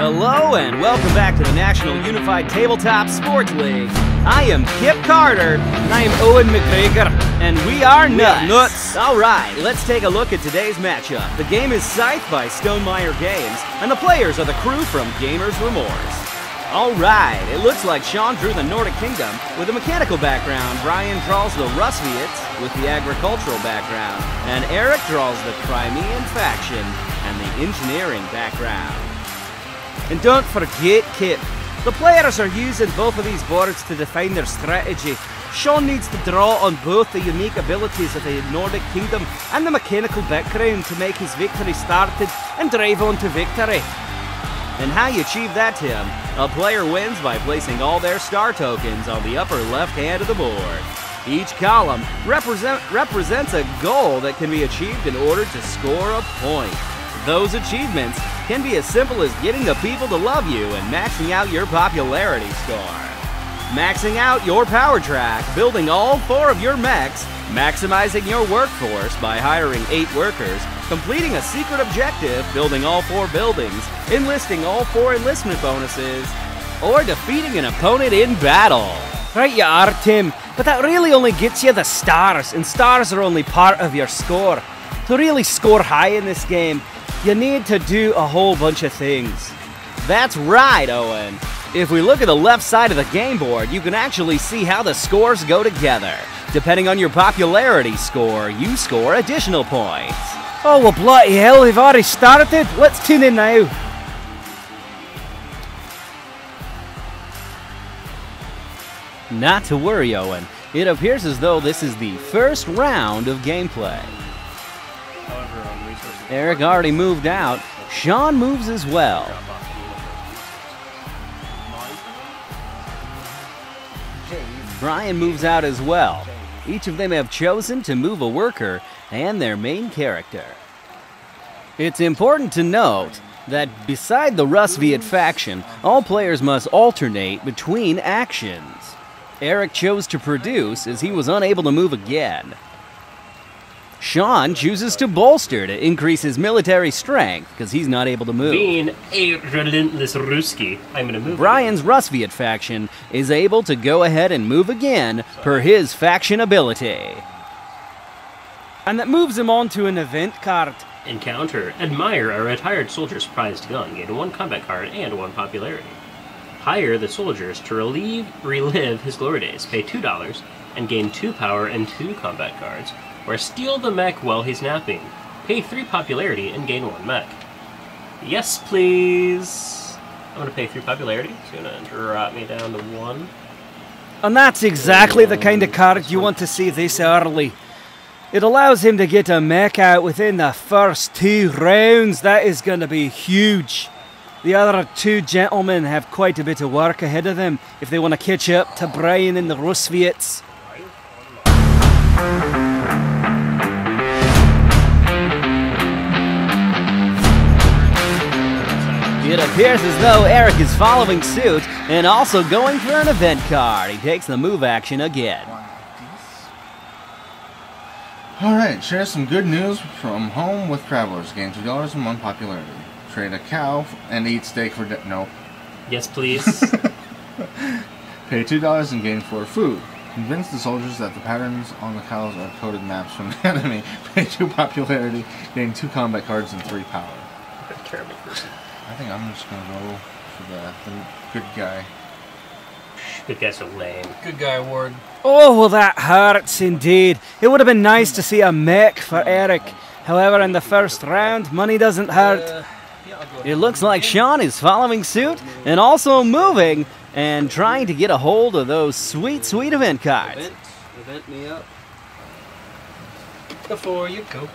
Hello and welcome back to the National Unified Tabletop Sports League. I am Kip Carter. And I am Owen McGregor. And we are nuts. Alright, let's take a look at today's matchup. The game is Scythe by Stonemaier Games, and the players are the crew from Gamers Remorse. Alright, it looks like Sean drew the Nordic Kingdom with a mechanical background. Brian draws the Rusviets with the agricultural background. And Eric draws the Crimean faction and the engineering background. And don't forget Kip. The players are using both of these boards to define their strategy. Sean needs to draw on both the unique abilities of the Nordic Kingdom and the mechanical background to make his victory started and drive on to victory. And how you achieve that, Tim? A player wins by placing all their star tokens on the upper left hand of the board. Each column represents a goal that can be achieved in order to score a point. Those achievements can be as simple as getting the people to love you and maxing out your popularity score. Maxing out your power track, building all four of your mechs, maximizing your workforce by hiring 8 workers, completing a secret objective, building all 4 buildings, enlisting all 4 enlistment bonuses, or defeating an opponent in battle. Right you are, Tim, but that really only gets you the stars, and stars are only part of your score. To really score high in this game, you need to do a whole bunch of things. That's right, Owen. If we look at the left side of the game board, you can actually see how the scores go together. Depending on your popularity score, you score additional points. Oh, well, bloody hell, they've already started. Let's tune in now. Not to worry, Owen. It appears as though this is the first round of gameplay. Eric already moved out. Sean moves as well. Brian moves out as well. Each of them have chosen to move a worker and their main character. It's important to note that beside the Rusviet faction, all players must alternate between actions. Eric chose to produce as he was unable to move again. Sean chooses to bolster to increase his military strength because he's not able to move. Being a relentless Ruski, I'm gonna move. Brian's Rusviet faction is able to go ahead and move again per his faction ability. And that moves him on to an event card. Encounter. Admire a retired soldier's prized gun. Gain 1 combat card and 1 popularity. Hire the soldiers to relive his glory days. Pay $2 and gain 2 power and 2 combat cards. Or steal the mech while he's napping. Pay 3 popularity and gain 1 mech. Yes, please. I'm going to pay 3 popularity. It's going to drop me down to 1. And that's exactly the kind of card you want to see this early. It allows him to get a mech out within the first 2 rounds. That is going to be huge. The other 2 gentlemen have quite a bit of work ahead of them if they want to catch up to Brian and the Rusviets. It appears as though Eric is following suit and also going for an event card. He takes the move action again. Alright, share some good news from home with travelers. Gain $2 and 1 popularity. Trade a cow and eat steak for no. Yes, please. Pay $2 and gain 4 food. Convince the soldiers that the patterns on the cows are coded maps from the enemy. Pay 2 popularity, gain 2 combat cards and 3 power. What a terrible person. I think I'm just going to go for the good guy. Good guy's so lame. Good guy award. Oh, well that hurts indeed. It would have been nice to see a mech for Eric. However, in the first round, money doesn't hurt. It looks like Sean is following suit and also moving and trying to get a hold of those sweet, sweet event cards. Event me up. Before you go.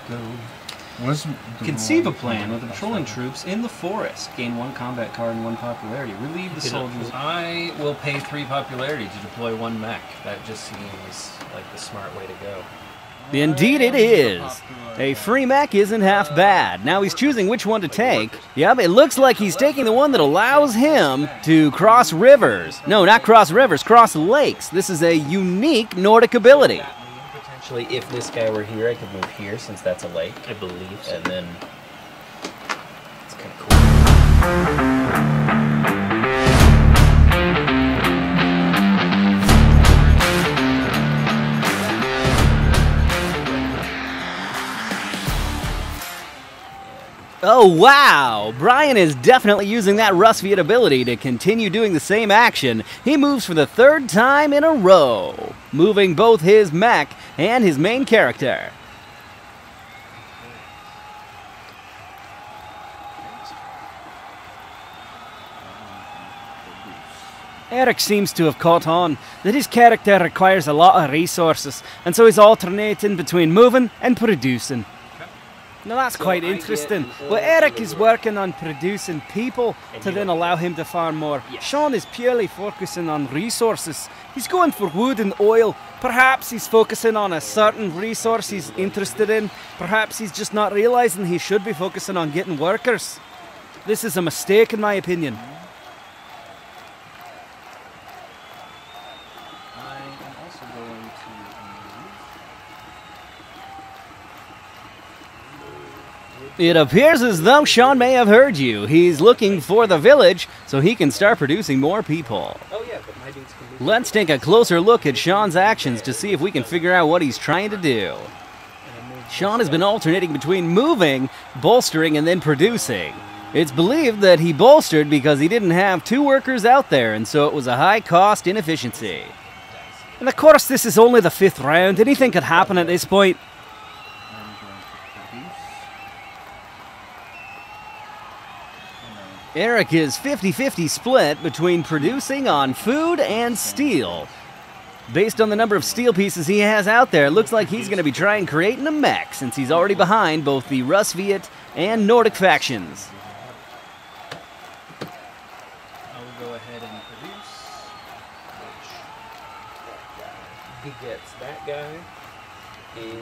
Conceive a plan with the patrolling troops in the forest. Gain 1 combat card and 1 popularity. Relieve the soldiers. I will pay 3 popularity to deploy 1 mech. That just seems like the smart way to go. Indeed it is. A free mech isn't half bad. Now he's choosing which one to take. Yep, it looks like he's taking the one that allows him to cross rivers. No, not cross rivers, cross lakes. This is a unique Nordic ability. Actually, if this guy were here, I could move here since that's a lake, I believe. And then it's kind of cool. Oh wow, Brian is definitely using that Rusviet ability to continue doing the same action. He moves for the third time in a row, moving both his mech and his main character. Eric seems to have caught on that his character requires a lot of resources, and so he's alternating between moving and producing. Now that's quite interesting. Well, Eric is working on producing people to then allow him to farm more. Sean is purely focusing on resources. He's going for wood and oil. Perhaps he's focusing on a certain resource he's interested in. Perhaps he's just not realizing he should be focusing on getting workers. This is a mistake, in my opinion. It appears as though Sean may have heard you. He's looking for the village so he can start producing more people. Let's take a closer look at Sean's actions to see if we can figure out what he's trying to do. Sean has been alternating between moving, bolstering, and then producing. It's believed that he bolstered because he didn't have two workers out there, and so it was a high-cost inefficiency. And of course, this is only the fifth round. Anything could happen at this point. Eric is 50-50 split between producing on food and steel. Based on the number of steel pieces he has out there, it looks like he's going to be trying creating a mech since he's already behind both the Rusviet and Nordic factions. I'll go ahead and produce. He gets that guy and...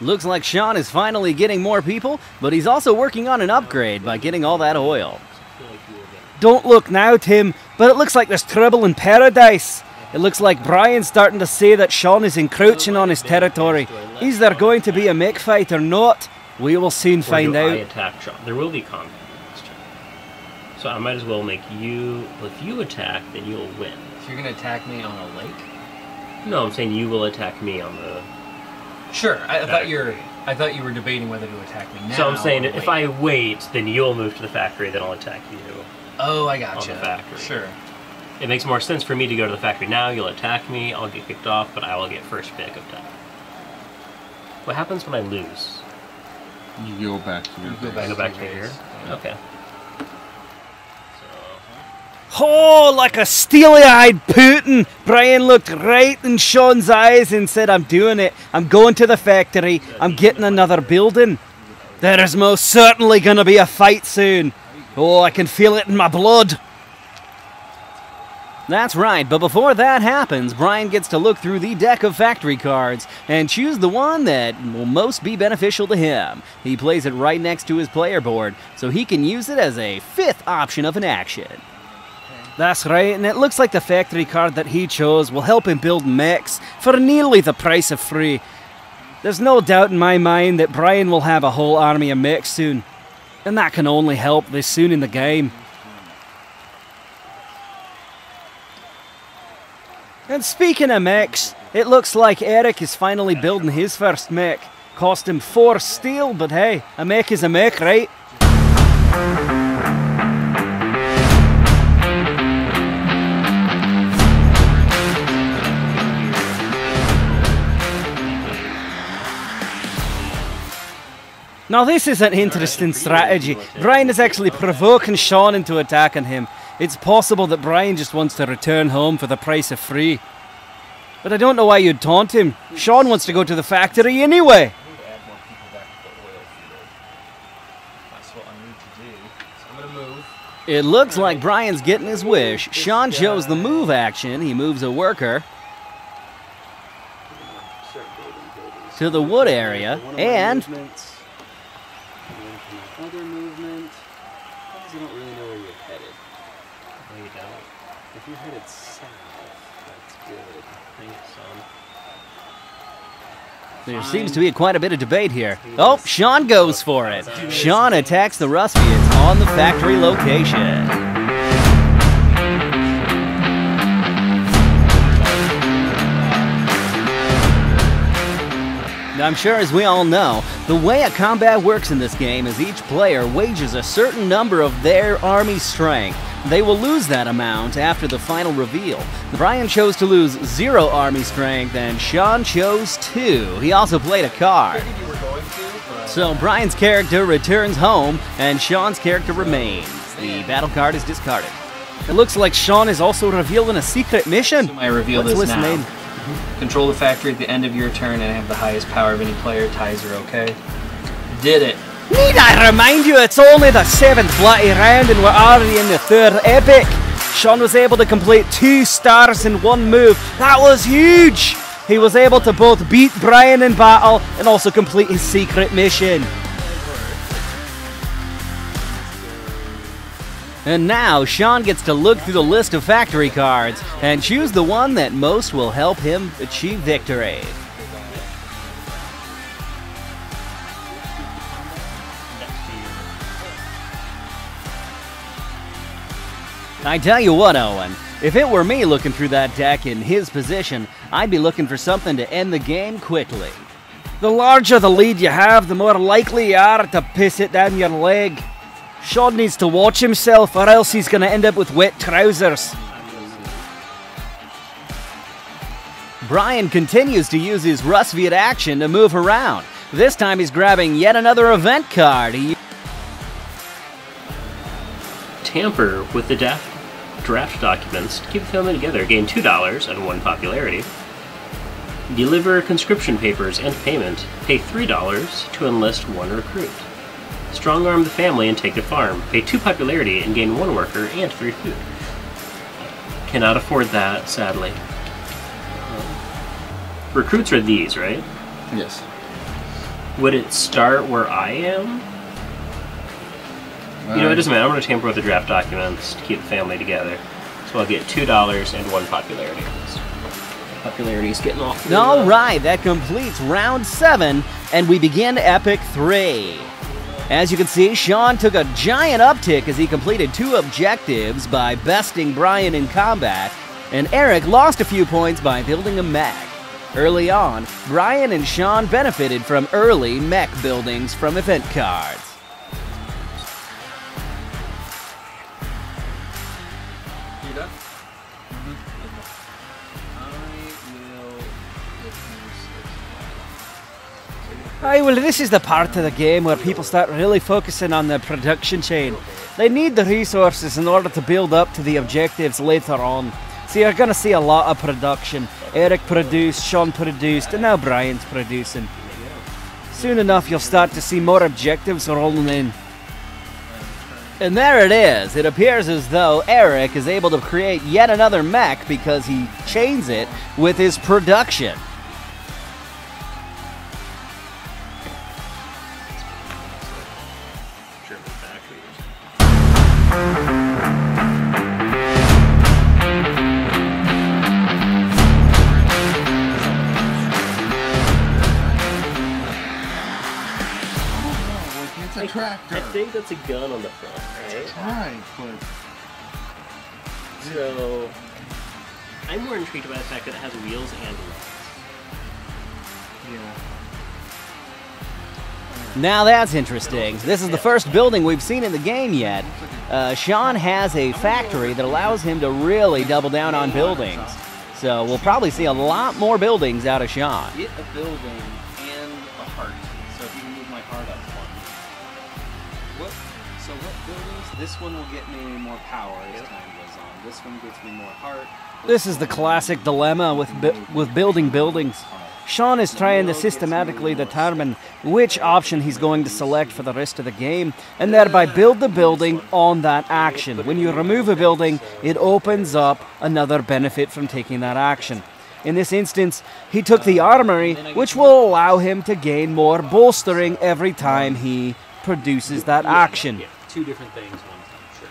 Looks like Sean is finally getting more people, but he's also working on an upgrade by getting all that oil. Don't look now, Tim, but it looks like there's trouble in paradise. It looks like Brian's starting to say that Sean is encroaching on his territory. Is there going to be a mech fight or not? We will soon find out. I attack Sean? There will be combat in this turn. So I might as well make you... Well, if you attack, then you'll win. If you're going to attack me on a lake? No, I'm saying you will attack me on the... Sure, I thought you were debating whether to attack me now. So I'm saying if I wait, then you'll move to the factory, then I'll attack you. Oh, I gotcha. On the factory. Sure. It makes more sense for me to go to the factory now. You'll attack me, I'll get kicked off, but I will get first pick of time. What happens when I lose? You go back to your base. I go back to here? Yeah. Okay. Oh, like a steely-eyed Putin, Brian looked right in Sean's eyes and said, I'm doing it. I'm going to the factory. I'm getting another building. There is most certainly going to be a fight soon. Oh, I can feel it in my blood. That's right, but before that happens, Brian gets to look through the deck of factory cards and choose the one that will most be beneficial to him. He plays it right next to his player board, so he can use it as a fifth option of an action. That's right, and it looks like the factory card that he chose will help him build mechs for nearly the price of free. There's no doubt in my mind that Brian will have a whole army of mechs soon, and that can only help this soon in the game. And speaking of mechs, it looks like Eric is finally building his first mech. Cost him 4 steel, but hey, a mech is a mech, right? Now this is an interesting strategy. Brian is actually provoking Sean into attacking him. It's possible that Brian just wants to return home for the price of free. But I don't know why you'd taunt him. Sean wants to go to the factory anyway. It looks like Brian's getting his wish. Sean shows the move action. He moves a worker to the wood area and... There seems to be quite a bit of debate here. Oh, Sean goes for it. Sean attacks the Rusviets on the factory location. I'm sure, as we all know, the way a combat works in this game is each player wages a certain number of their army's strength. They will lose that amount after the final reveal. Brian chose to lose 0 army strength, and Sean chose 2. He also played a card. So Brian's character returns home, and Sean's character remains. The battle card is discarded. It looks like Sean is also revealing a secret mission. I reveal this now. Control the factory at the end of your turn and have the highest power of any player. Ties are okay. Did it. Need I remind you, it's only the 7th bloody round and we're already in the 3rd epic. Sean was able to complete 2 stars in 1 move. That was huge! He was able to both beat Brian in battle and also complete his secret mission. And now, Sean gets to look through the list of factory cards and choose the one that most will help him achieve victory. I tell you what, Owen, if it were me looking through that deck in his position, I'd be looking for something to end the game quickly. The larger the lead you have, the more likely you are to piss it down your leg. Sean needs to watch himself, or else he's going to end up with wet trousers. Brian continues to use his Rusviet action to move around. This time he's grabbing yet another event card. He tamper with the draft documents, keep the family together, gain $2 and 1 popularity. Deliver conscription papers and payment, pay $3 to enlist 1 recruit. Strong arm the family and take the farm. Pay 2 popularity and gain 1 worker and 3 food. Cannot afford that, sadly. Recruits are these, right? Yes. Would it start where I am? You know, it doesn't matter. I'm going to tamper with the draft documents to keep the family together. So I'll get $2 and 1 popularity. Popularity's getting off. All right, that completes round 7, and we begin Epic 3. As you can see, Sean took a giant uptick as he completed 2 objectives by besting Brian in combat, and Eric lost a few points by building a mech. Early on, Brian and Sean benefited from early mech buildings from event cards. You done? Aye, well, this is the part of the game where people start really focusing on the production chain. They need the resources in order to build up to the objectives later on. So you're going to see a lot of production. Eric produced, Sean produced, and now Brian's producing. Soon enough, you'll start to see more objectives rolling in. And there it is. It appears as though Eric is able to create yet another mech because he chains it with his production. I think that's a gun on the front, right? Right, but... So... I'm more intrigued by the fact that it has wheels and legs. Yeah. Now that's interesting. This is the first building we've seen in the game yet. Sean has a factory that allows him to really double down on buildings. So we'll probably see a lot more buildings out of Sean. Get a building and a heart. So if you can move my heart up. What buildings? This one will get me more power as time goes on. This one gets me more heart. This is the classic dilemma with building buildings. Sean is trying to systematically determine which option he's going to select for the rest of the game, and thereby build the building on that action. When you remove a building, it opens up another benefit from taking that action. In this instance, he took the armory, which will allow him to gain more bolstering every time he produces that action. Two different things one time, sure.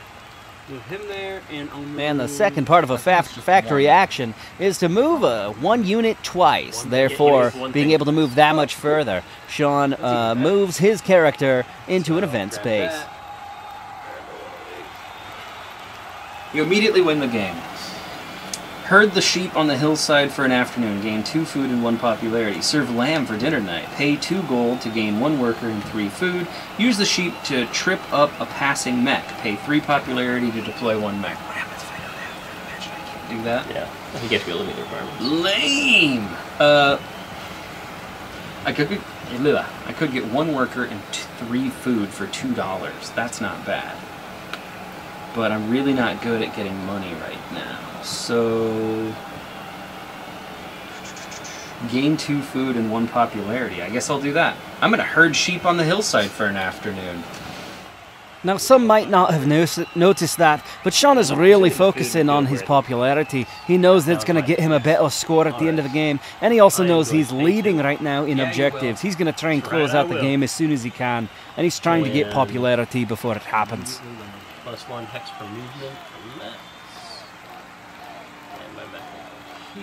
Move him there, and I'll move... And the second part of a factory action is to move one unit twice, therefore being able to move that much further. Sean moves his character into an event space. You immediately win the game. Herd the sheep on the hillside for an afternoon. Gain 2 food and 1 popularity. Serve lamb for dinner night. Pay 2 gold to gain 1 worker and 3 food. Use the sheep to trip up a passing mech. Pay 3 popularity to deploy 1 mech. What happens if I don't have 3 mech? I can't do that. Yeah, I think you have to be a limited requirement. Lame! I could get 1 worker and 3 food for $2. That's not bad. But I'm really not good at getting money right now. So, gain 2 food and 1 popularity. I guess I'll do that. I'm going to herd sheep on the hillside for an afternoon. Now, some might not have noticed that, but Sean is really focusing on his popularity. He knows that's going to get him a better score at the end of the game, and he also knows he's leading right now in objectives. He's going to try and close out the game as soon as he can, and he's trying to get popularity before it happens. +1 hex per movement.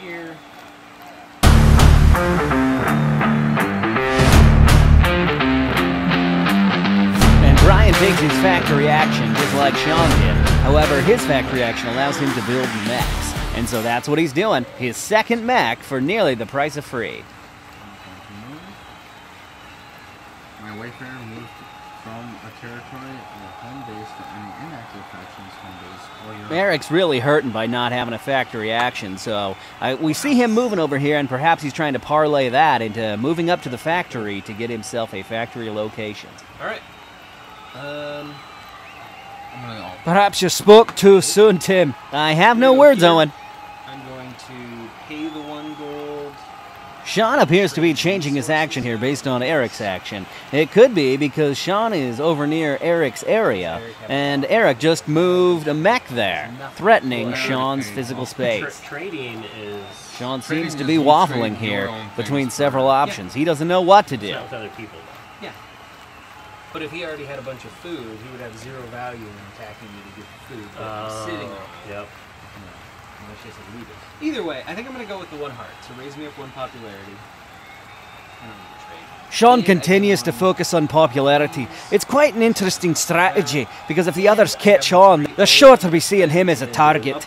Here. And Brian takes his factory action just like Sean did. However, his factory action allows him to build mechs. And so that's what he's doing. His second mech for nearly the price of free. My Wayfarer moved from a territory or home base to any inactive faction's home base. Eric's really hurting by not having a factory action, so we see him moving over here, and perhaps he's trying to parlay that into moving up to the factory to get himself a factory location. All right. Perhaps you spoke too soon, Tim. I have no words, Owen. I'm going to pay the 1 gold. Sean appears to be changing his action here based on Eric's action. It could be because Sean is over near Eric's area, and Eric just moved a mech there, threatening Sean's physical space. Sean seems to be waffling here between several options. He doesn't know what to do. Yeah. But if he already had a bunch of food, he would have 0 value in attacking you to get the food. But he's sitting on. Yep. Either way, I think I'm going to go with the 1 heart to raise me up 1 popularity. Sean continues to focus on popularity. It's quite an interesting strategy because if the others catch on, they're sure to be seeing him as a target.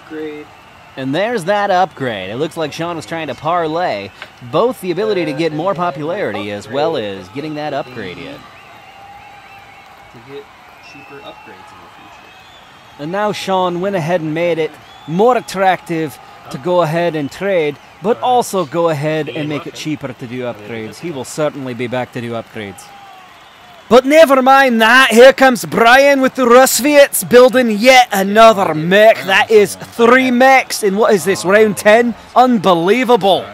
And there's that upgrade. It looks like Sean was trying to parlay both the ability to get more popularity as well as getting that upgrade in. To get cheaper upgrades in the future. And now Sean went ahead and made it more attractive to go ahead and trade, but also go ahead and make it cheaper to do upgrades. He will certainly be back to do upgrades. But never mind that, here comes Brian with the Rusviets building yet another mech. That is 3 mechs in what is this, round 10? Unbelievable.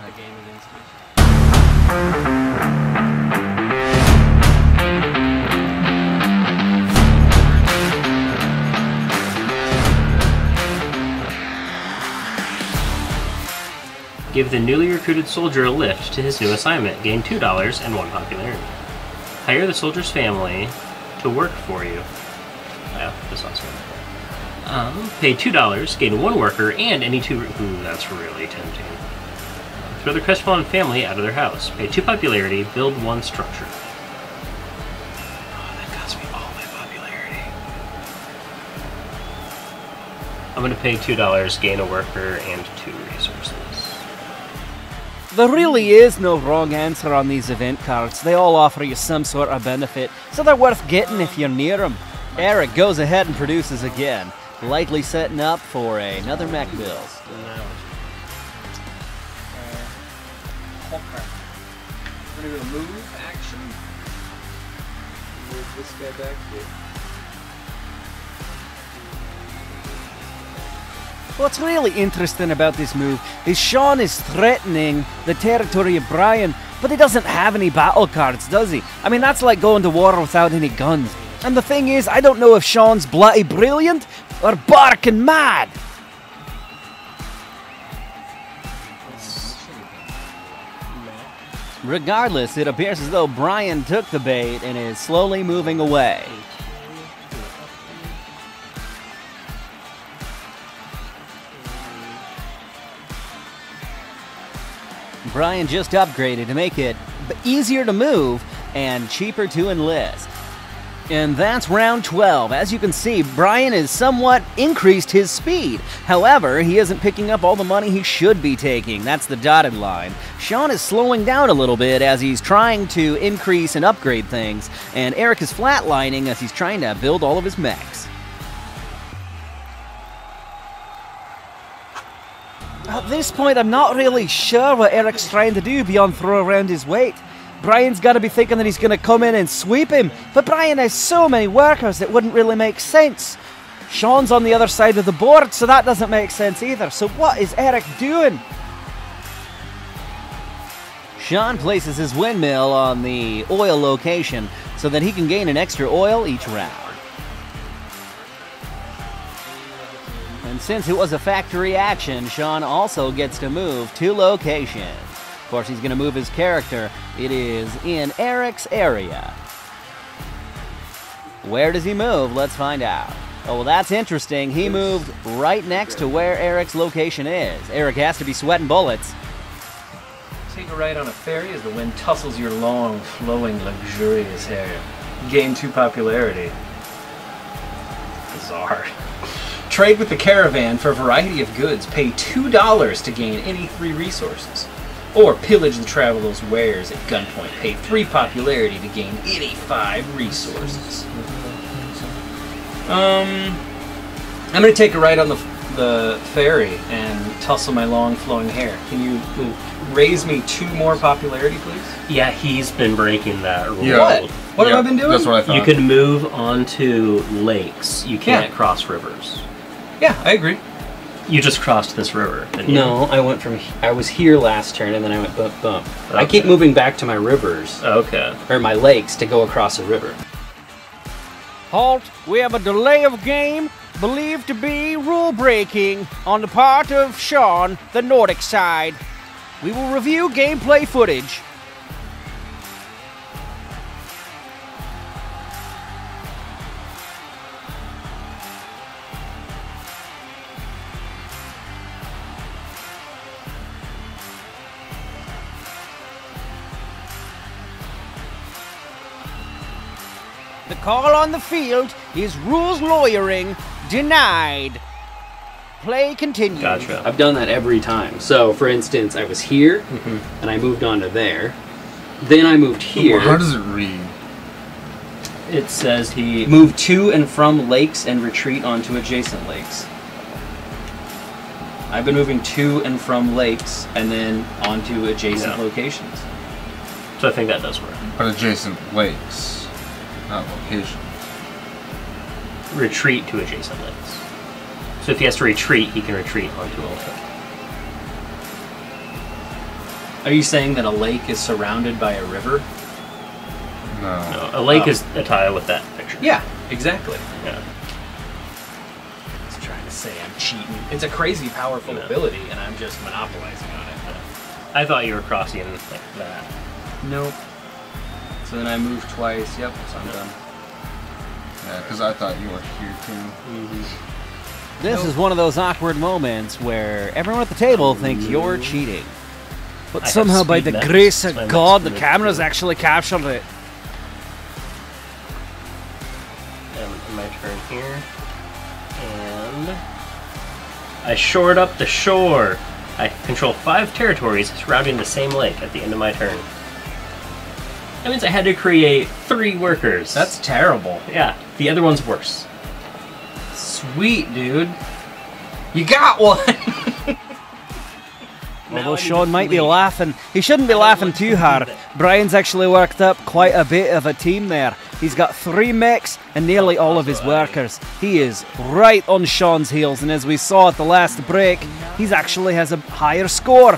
Give the newly recruited soldier a lift to his new assignment. Gain $2 and 1 popularity. Hire the soldier's family to work for you. Yeah, this sounds good. Pay $2, gain 1 worker, and any 2... Ooh, that's really tempting. Throw the crestfallen family out of their house. Pay 2 popularity, build 1 structure. Oh, that cost me all my popularity. I'm going to pay $2, gain a worker, and 2 resources. There really is no wrong answer on these event cards. They all offer you some sort of benefit, so they're worth getting if you're near them. Eric goes ahead and produces again, likely setting up for another mech build. I'm going to move action. Move this guy back here. What's really interesting about this move is Sean is threatening the territory of Brian, but he doesn't have any battle cards, does he? I mean, that's like going to war without any guns. And the thing is, I don't know if Sean's bloody brilliant or barking mad. Regardless, it appears as though Brian took the bait and is slowly moving away. Brian just upgraded to make it easier to move and cheaper to enlist. And that's round 12. As you can see, Brian has somewhat increased his speed. However, he isn't picking up all the money he should be taking. That's the dotted line. Sean is slowing down a little bit as he's trying to increase and upgrade things. And Eric is flatlining as he's trying to build all of his mechs. At this point, I'm not really sure what Eric's trying to do beyond throw around his weight. Brian's got to be thinking that he's going to come in and sweep him, but Brian has so many workers it wouldn't really make sense. Sean's on the other side of the board, so that doesn't make sense either. So what is Eric doing? Sean places his windmill on the oil location so that he can gain an extra oil each round. And since it was a factory action, Sean also gets to move two locations. Of course, he's going to move his character. It is in Eric's area. Where does he move? Let's find out. Oh, well, that's interesting. He moved right next to where Eric's location is. Eric has to be sweating bullets. Take a ride on a ferry as the wind tussles your long, flowing, luxurious hair. Gain two popularity. Bizarre. Trade with the caravan for a variety of goods. Pay $2 to gain any three resources. Or pillage the traveler's wares at gunpoint. Pay 3 popularity to gain 85 resources. I'm going to take a ride on the ferry and tussle my long flowing hair. Can you raise me 2 more popularity, please? Yeah, he's been breaking that rule. Yeah. What have I been doing? That's what I thought. You can move onto lakes. You can't cross rivers. Yeah, I agree. You just crossed this river, didn't you? No, I went from... I was here last turn, and then I went bump, bump. Okay. I keep moving back to my rivers. Okay. Or my lakes to go across a river. Halt. We have a delay of game believed to be rule-breaking on the part of Sean, the Nordic side. We will review gameplay footage. The call on the field is rules lawyering denied. Play continues. Gotcha. I've done that every time. So, for instance, I was here, and I moved on to there. Then I moved here. How does it read? It says he moved to and from lakes and retreat onto adjacent lakes. I've been moving to and from lakes and then onto adjacent locations. So I think that does work. But adjacent lakes. Not location. Retreat to adjacent lakes. So if he has to retreat, he can retreat onto a lake. Are you saying that a lake is surrounded by a river? No. A lake is a tile with that picture. Yeah, exactly. Yeah. I was trying to say I'm cheating. It's a crazy powerful ability, and I'm just monopolizing on it. I thought you were crossing like that. Nope. So then I moved twice. Yep, so I'm done. Yeah, because I thought you were here too. Mm-hmm. This is one of those awkward moments where everyone at the table thinks you're cheating. But somehow, by the grace of God, the camera's actually captured it. My turn here. And I shored up the shore. I control 5 territories surrounding the same lake at the end of my turn. That means I had to create 3 workers. That's terrible. Yeah, the other one's worse. Sweet, dude. You got one! Although Sean might be laughing. He shouldn't be laughing too hard. Brian's actually worked up quite a bit of a team there. He's got 3 mechs and nearly all of his workers. He is right on Sean's heels, and as we saw at the last break, he actually has a higher score.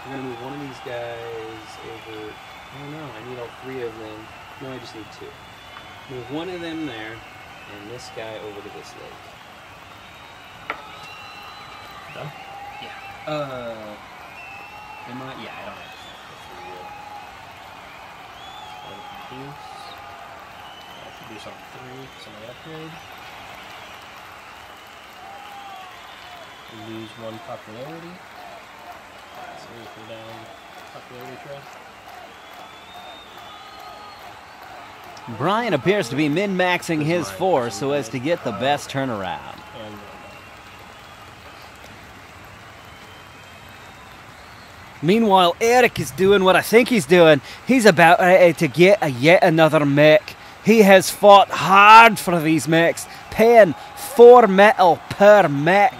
I'm going to move one of these guys over. I don't know, I need all 3 of them. No, I just need two. Move one of them there, and this guy over to this lake. Done? Yeah. Am I? Yeah, I don't have to. That's real. Produce on three, so I upgrade. Lose one popularity. So we go down popularity trail. Brian appears to be min-maxing his four so as to get the best turnaround. Meanwhile, Eric is doing what I think he's doing. He's about ready to get a yet another mech. He has fought hard for these mechs, paying 4 metal per mech.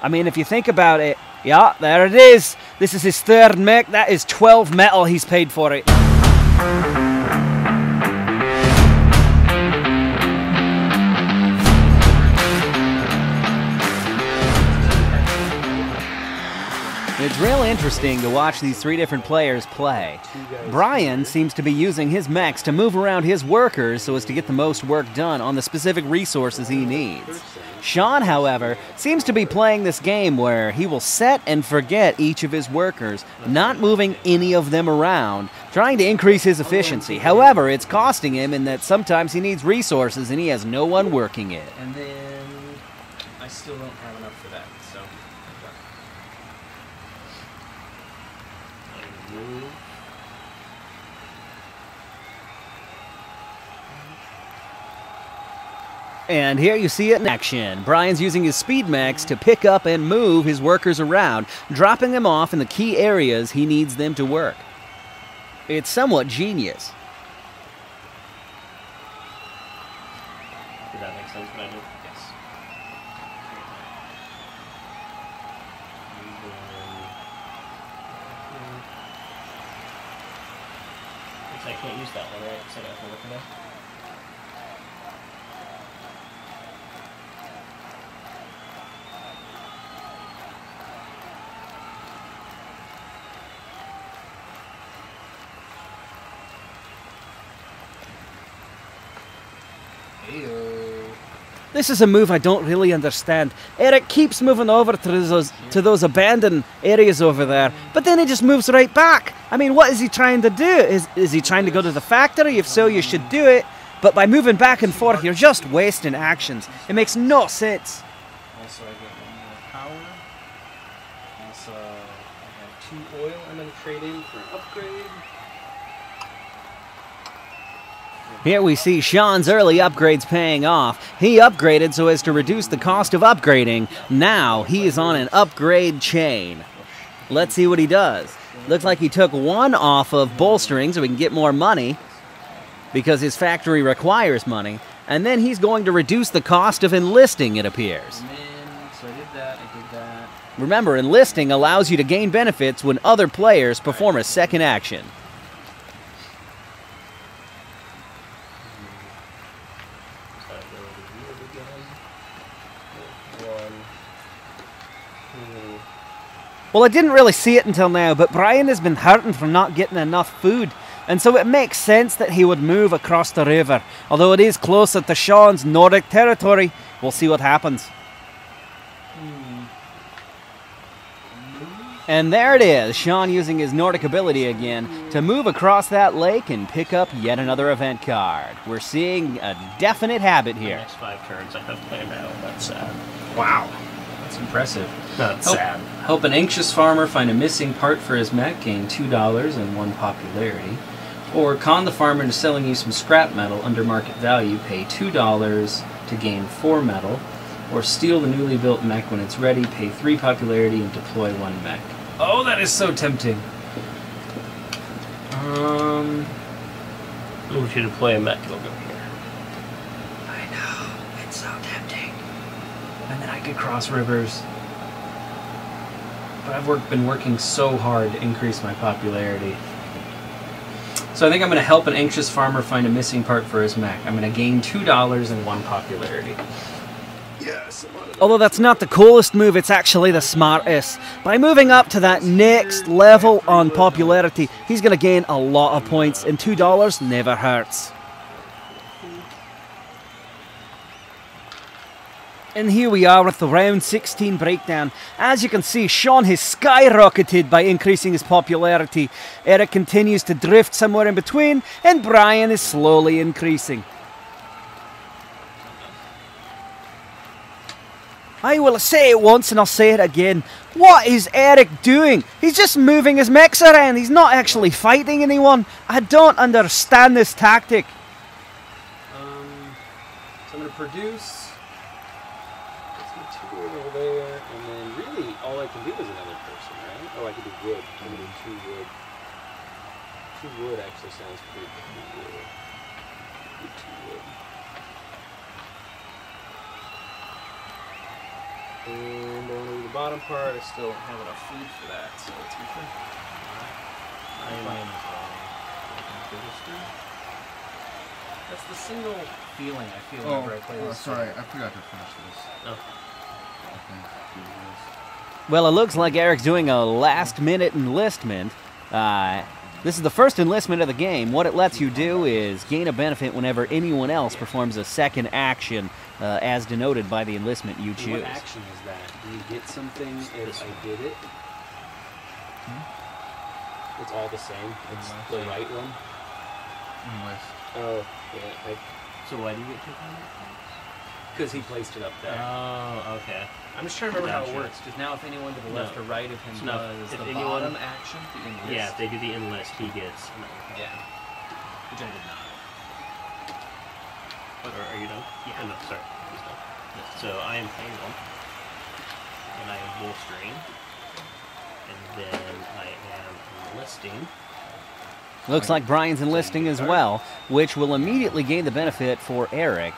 I mean, if you think about it, yeah, there it is. This is his third mech. That is 12 metal he's paid for it. It's real interesting to watch these three different players play. Brian seems to be using his mechs to move around his workers so as to get the most work done on the specific resources he needs. Sean, however, seems to be playing this game where he will set and forget each of his workers, not moving any of them around, trying to increase his efficiency. However, it's costing him in that sometimes he needs resources and he has no one working it. And then I still don't have enough for that, so... And here you see it in action. Brian's using his speed max to pick up and move his workers around, dropping them off in the key areas he needs them to work. It's somewhat genius. Does that make sense what I do? Yes. I can't use that one, right? So I got to look at that. This is a move I don't really understand. Eric keeps moving over to those abandoned areas over there, but then he just moves right back. I mean, what is he trying to do? Is he trying to go to the factory? If so, you should do it. But by moving back and forth, you're just wasting actions. It makes no sense. Also, I get one more power. Also, I have 2 oil I'm going to trade in for an upgrade. Here we see Sean's early upgrades paying off. He upgraded so as to reduce the cost of upgrading. Now he is on an upgrade chain. Let's see what he does. Looks like he took one off of bolstering so we can get more money because his factory requires money. And then he's going to reduce the cost of enlisting, it appears. So I did that, I did that. Remember, enlisting allows you to gain benefits when other players perform a second action. Well, I didn't really see it until now, but Brian has been hurting from not getting enough food, and so it makes sense that he would move across the river. Although it is closer to Sean's Nordic territory, we'll see what happens. And there it is, Sean using his Nordic ability again to move across that lake and pick up yet another event card. We're seeing a definite habit here. The next 5 turns I have planned out. That's wow. That's impressive. That's sad. Help an anxious farmer find a missing part for his mech, gain $2 and 1 popularity. Or con the farmer into selling you some scrap metal under market value, pay $2 to gain 4 metal. Or steal the newly built mech when it's ready, pay 3 popularity and deploy 1 mech. Oh, that is so tempting. If you deploy a mech, it'll go here. I know, it's so tempting. And then I could cross rivers. But I've been working so hard to increase my popularity. So I think I'm going to help an anxious farmer find a missing part for his mech. I'm going to gain $2 and 1 popularity. Yes. Although that's not the coolest move, it's actually the smartest. By moving up to that next level on popularity, he's going to gain a lot of points, and $2 never hurts. And here we are with the round 16 breakdown. As you can see, Sean has skyrocketed by increasing his popularity. Eric continues to drift somewhere in between, and Brian is slowly increasing. I will say it once and I'll say it again. What is Eric doing? He's just moving his mechs around. He's not actually fighting anyone. I don't understand this tactic. So I'm going to produce... there, and then really all I can do is another person, right? Oh, I can do wood. I can do two wood. Two wood actually sounds pretty good. Two wood. And over the bottom part, I still don't have enough food for that, so it's easy. That's the single feeling I feel whenever I play this. Sorry, I forgot to finish this. Oh. Well, it looks like Eric's doing a last-minute enlistment. This is the first enlistment of the game. What it lets you do is gain a benefit whenever anyone else performs a second action, as denoted by the enlistment you choose. What action is that? Do you get something if I did it? Hmm? It's all the same. It's the right one. Enlist. Oh, yeah. So why do you get kicked on it? Because he placed it up there. Oh, okay. I'm just trying to remember how it works. Because now, if anyone to the left or right of him does the bottom action, the enlist. Yeah, if they do the enlist, he gets. Yeah. Which I did not. Or are you done? Yeah. Oh, no, sorry. He's done. Yes. So I am playing one, and I am bolstering, and then I am enlisting. Looks like Brian's enlisting as well, which will immediately gain the benefit for Eric.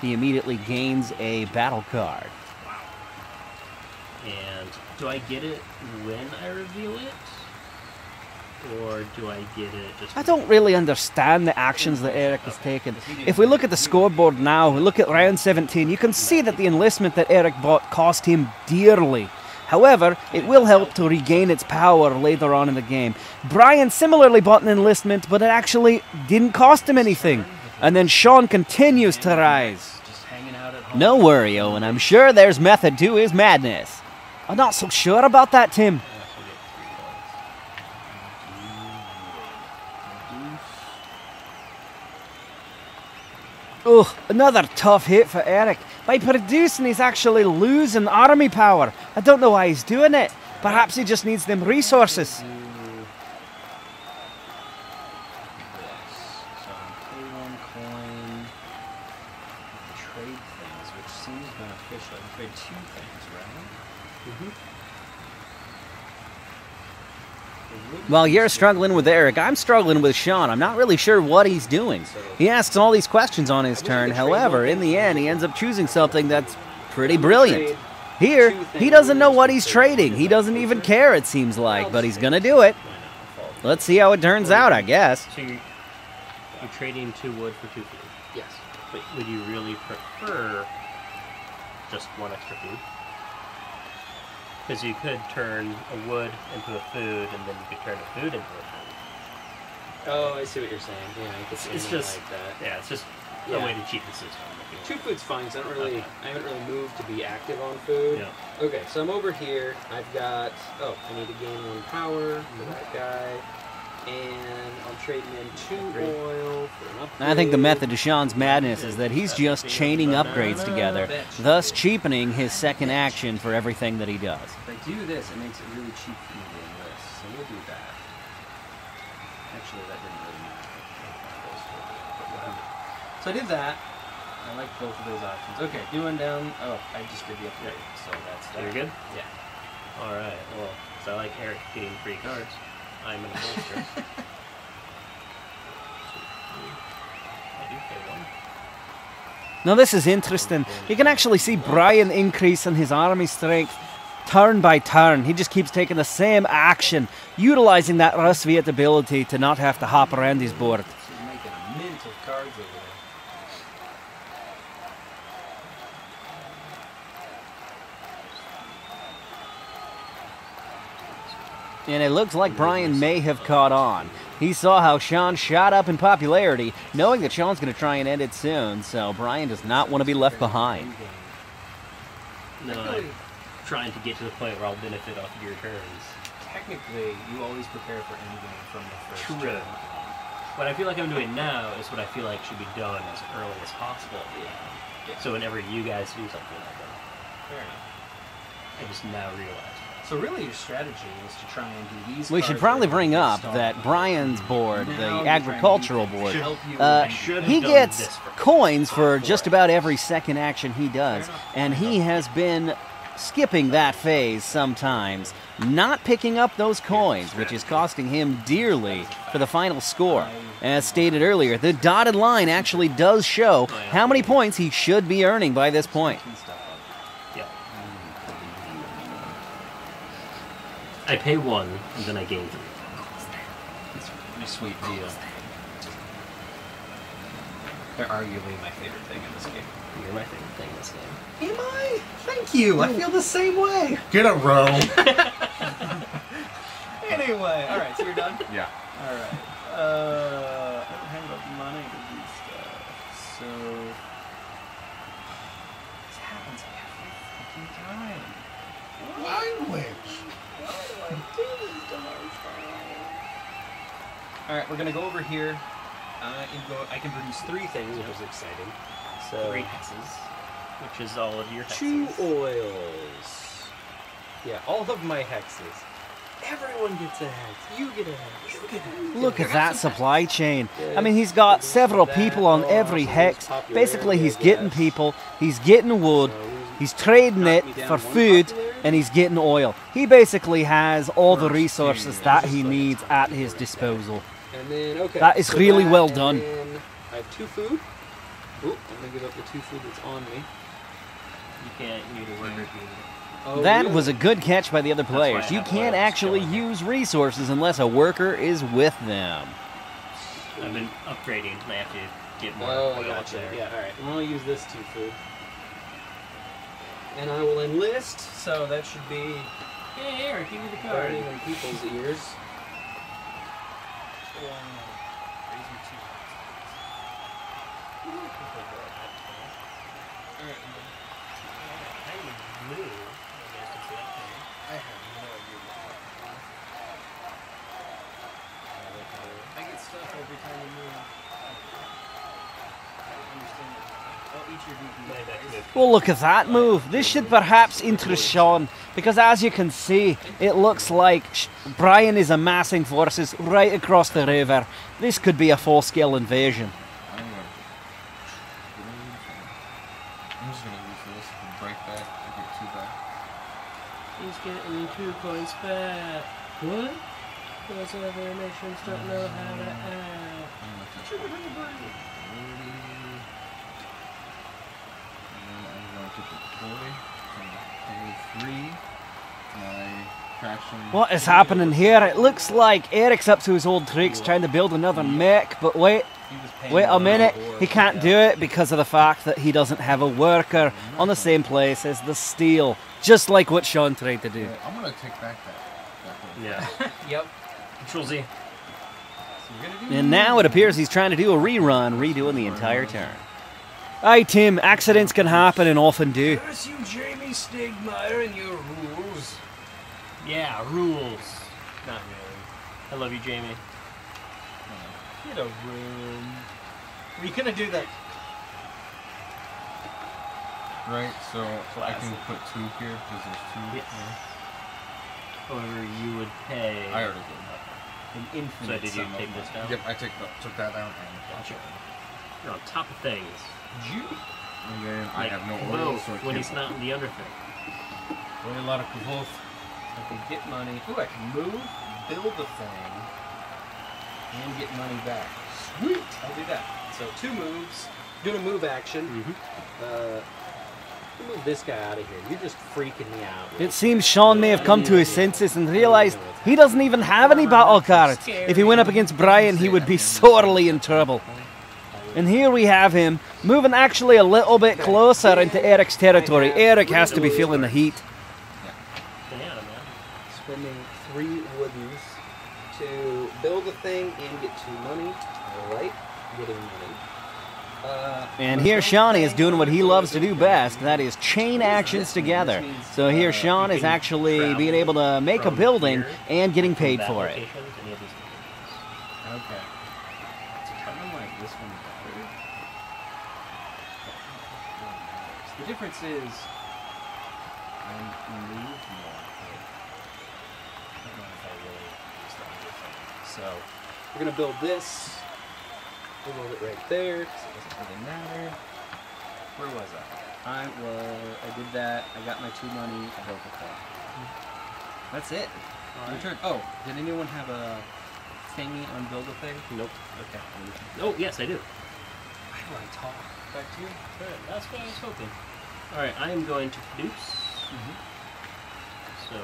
He immediately gains a battle card. Wow. And do I get it when I reveal it? Or do I get it just... I don't really understand the actions that Eric has taken. If we look at the scoreboard now, we look at round 17, you can see that the enlistment that Eric bought cost him dearly. However, it will help to regain its power later on in the game. Brian similarly bought an enlistment, but it actually didn't cost him anything. And then Sean continues to rise. No worry, Owen. I'm sure there's method to his madness. I'm not so sure about that, Tim. Ugh, another tough hit for Eric. By producing, he's actually losing army power. I don't know why he's doing it. Perhaps he just needs them resources. While you're struggling with Eric, I'm struggling with Sean. I'm not really sure what he's doing. He asks all these questions on his turn. However, in the end, he ends up choosing something that's pretty brilliant. Here, he doesn't know what he's trading. He doesn't even care, it seems like, but he's going to do it. Let's see how it turns out, I guess. So you're trading two wood for two food? Yes. But would you really prefer just one extra food? Because you could turn a wood into a food, and then you could turn a food into a food. Oh, I see what you're saying. Yeah, it's just like that. Yeah, it's just a way to cheat the system. Two food's fine, because I haven't really moved to be active on food. Yeah. Okay, so I'm over here. I've got, I need to gain one power for that guy, and I'm trading in two oil for an upgrade. I think the method to Sean's madness is that he's just chaining upgrades together, thus cheapening his second action for everything that he does. If I do this, it makes it really cheap for me to enlist, so we'll do that. Actually, that didn't really matter. So I did that. I like both of those options. Okay, do one down. Oh, I just did the upgrade, so that's done. You're good? Yeah. All right, well, so I like Eric getting free cards. I'm in a bolster. Now this is interesting. You can actually see Brian increase in his army strength turn by turn. He just keeps taking the same action, utilizing that Rusviet ability to not have to hop around his board. She's making a mint of cards over there. And it looks like Brian may have caught on. He saw how Sean shot up in popularity, knowing that Sean's going to try and end it soon, so Brian does not want to be left behind. and then I'm trying to get to the point where I'll benefit off of your turns. Technically, you always prepare for any game from the first turn. True. What I feel like I'm doing now is what I feel like should be done as early as possible. Yeah. So whenever you guys do something like that. Fair enough. I just now realize that. So really your strategy is to try and do these. We should probably bring up that Brian's board, the agricultural board, he gets coins for just about every second action he does. And he has been skipping that phase sometimes, not picking up those coins, which is costing him dearly for the final score. As stated earlier, the dotted line actually does show how many points he should be earning by this point. I pay one, and then I gain three. It's a pretty sweet deal. They're arguably my favorite thing in this game. You're my favorite thing in this game. Am I? Thank you. I feel the same way. Get a row. Anyway, all right. So you're done. Yeah. All right. I don't have enough money to do stuff. So this happens every fucking time. Language. Why do I do this to myself? All right. We're gonna go over here. I can produce three things, which is exciting. So, three hexes, which is all of your hexes. Two oils. Yeah, all of my hexes. Everyone gets a hex. You get a hex. You get a hex. Look at that supply chain. Yeah. I mean, he's got several people on every hex. Basically, he's getting people, he's getting wood, he's trading it for food, and he's getting oil. He basically has all the resources that he needs at his disposal. And then, okay, that is so really well done. I have two food. Oop, I'm going to give up the two food that's on me. You can't use a worker. Oh, that was a good catch by the other players. You can't actually use resources unless a worker is with them. I've been upgrading, and I have to get more oil there. Yeah, all right. I'm going to use this two food. And I will enlist, so that should be... Hey, Eric, give me the card. 30 people's ears. I get stuff every time you move. Well, look at that move. This should perhaps interest Sean, because as you can see, it looks like Brian is amassing forces right across the river. This could be a full-scale invasion. I'm just going to use this and break back to get two back. He's getting 2 points back. What? Those other nations don't know how to act. What is happening here? It looks like Eric's up to his old tricks, trying to build another mech, but wait a minute, he can't do it because of the fact that he doesn't have a worker on the same place as the steel, just like what Sean tried to do. I'm going to take back that. Yeah. Yep. Control Z. And now it appears he's trying to do a rerun, redoing the entire turn. Aye, Tim, accidents can happen and often do. Curse you, Jamey Stegmaier, and your rules. Yeah, rules. Not really. I love you, Jamey. Get a room. Are you gonna do that? Right, so I can put two here because there's two. Yes. Here. Or you would pay. I already did. An infinite. So did you take this down? Yep, I took that out. Gotcha. You're on top of things. You? And then I have no oil, so when he's not in the other thing. Really a lot of Kavoth. I can get money. Ooh, I can move, build the thing, and get money back. Sweet! I'll do that. So two moves. Doing a move action. Move this guy out of here. You're just freaking me out. It seems Sean may have come to his senses and realized he doesn't even have any battle cards. If he went up against Brian, he would be sorely in trouble. And here we have him moving actually a little bit closer into Eric's territory. Eric has to be feeling the heat. Spending three woodens to build a thing and get 2 money. All right, getting money. And here Sean is doing what he loves to do best, and that is chain actions together. So here Sean is actually being able to make a building and getting paid for it. Okay. It's kind of like this one better. The difference is I move more. I don't know if I really use that different. So we're gonna build this. We'll build it right there, because it doesn't really matter. Where was I? I did that, I got my 2 money, I built the car. That's it. Right. Your turn. Oh, did anyone have a thingy on build a thing? Nope. Okay. Oh, yes, I do. How do I talk? Back to you? Good. That's what I was hoping. Alright, I am going to produce. So,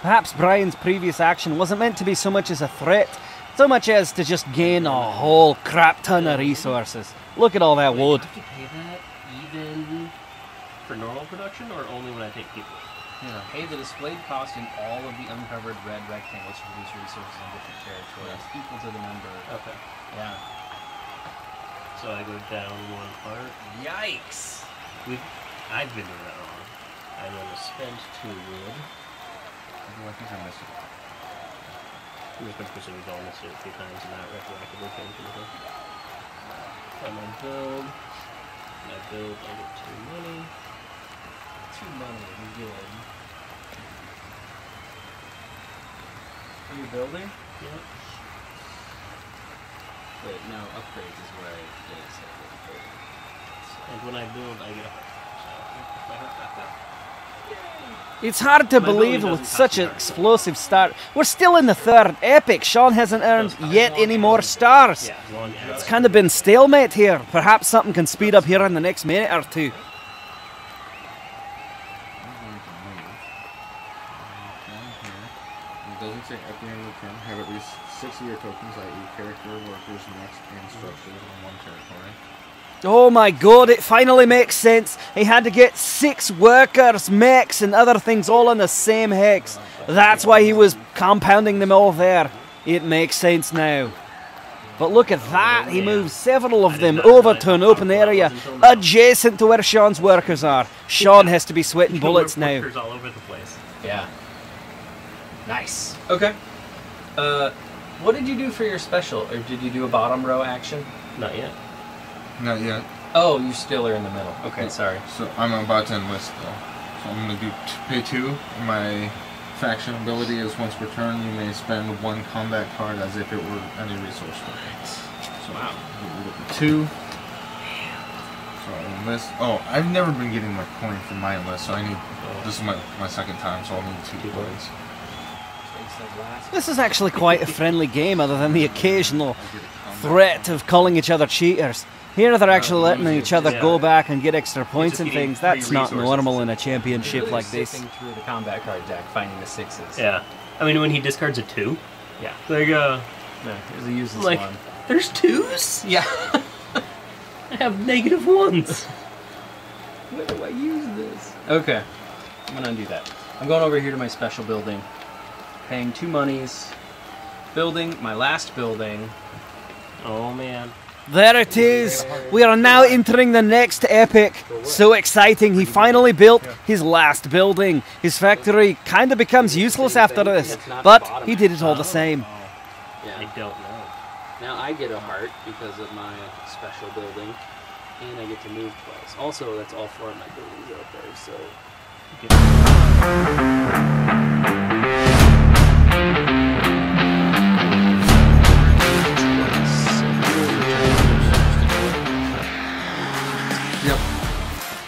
perhaps Brian's previous action wasn't meant to be so much as a threat, so much as to just gain a whole crap ton of resources. Look at all that wood. Do I have to pay that even for normal production, or only when I take people? Yeah. Pay the displayed cost in all of the uncovered red rectangles to produce resources in different territories, equal to the number. Okay. Yeah. So I go down one part. Yikes! I've been doing that wrong. I'm going to spend 2 wood. I think I missed it. I'm just going to push it all it 3 times and not retroactively change anything. I'm going to build. I build, I get 2 money. 2 money would be good. Are you building? Yep. Wait, no, upgrades is where I get it. So and when I build, I get a heart. It's hard to believe with such an explosive start. We're still in the 3rd epic. Sean hasn't earned yet any more stars. Yeah, it's kind of been stalemate here. Perhaps something can speed up here in the next minute or 2. Have at least 6 of your tokens, i.e. character, workers, next, and structure in one territory. Oh my god, it finally makes sense. He had to get 6 workers, mechs, and other things all on the same hex. That's why he was compounding them all there. It makes sense now. But look at that, he moves several of them over to an open area adjacent to where Sean's workers are. Sean has to be sweating bullets now. All over the place. Yeah. Nice. Okay. What did you do for your special? Or did you do a bottom row action? Not yet. Not yet. Oh, you still are in the middle. Okay, sorry. So I'm about to enlist though. So I'm going to do pay 2. My faction ability is once per turn, you may spend 1 combat card as if it were any resource card. So wow. 2. So I enlist. Oh, I've never been getting my coin from my enlist, so I need. This is my 2nd time, so I'll need 2 coins. This is actually quite a friendly game, other than the occasional threat of calling each other cheaters. Here they're actually letting each other go back and get extra points and things. That's not normal in a championship really like this. Through the combat card deck, finding the 6s. Yeah, I mean when he discards a 2. Yeah. Like no, there's a useless one. There's 2s. Yeah. I have -1s. Where do I use this? Okay, I'm gonna undo that. I'm going over here to my special building. Paying 2 monies, building my last building. Oh man. There it is. We are now entering the next epic. So exciting. He finally built his last building. His factory kind of becomes useless after this, but he did it all the same. Yeah, I don't know. Now I get a heart because of my special building, and I get to move twice. Also, that's all 4 of my buildings out there, so... Yep.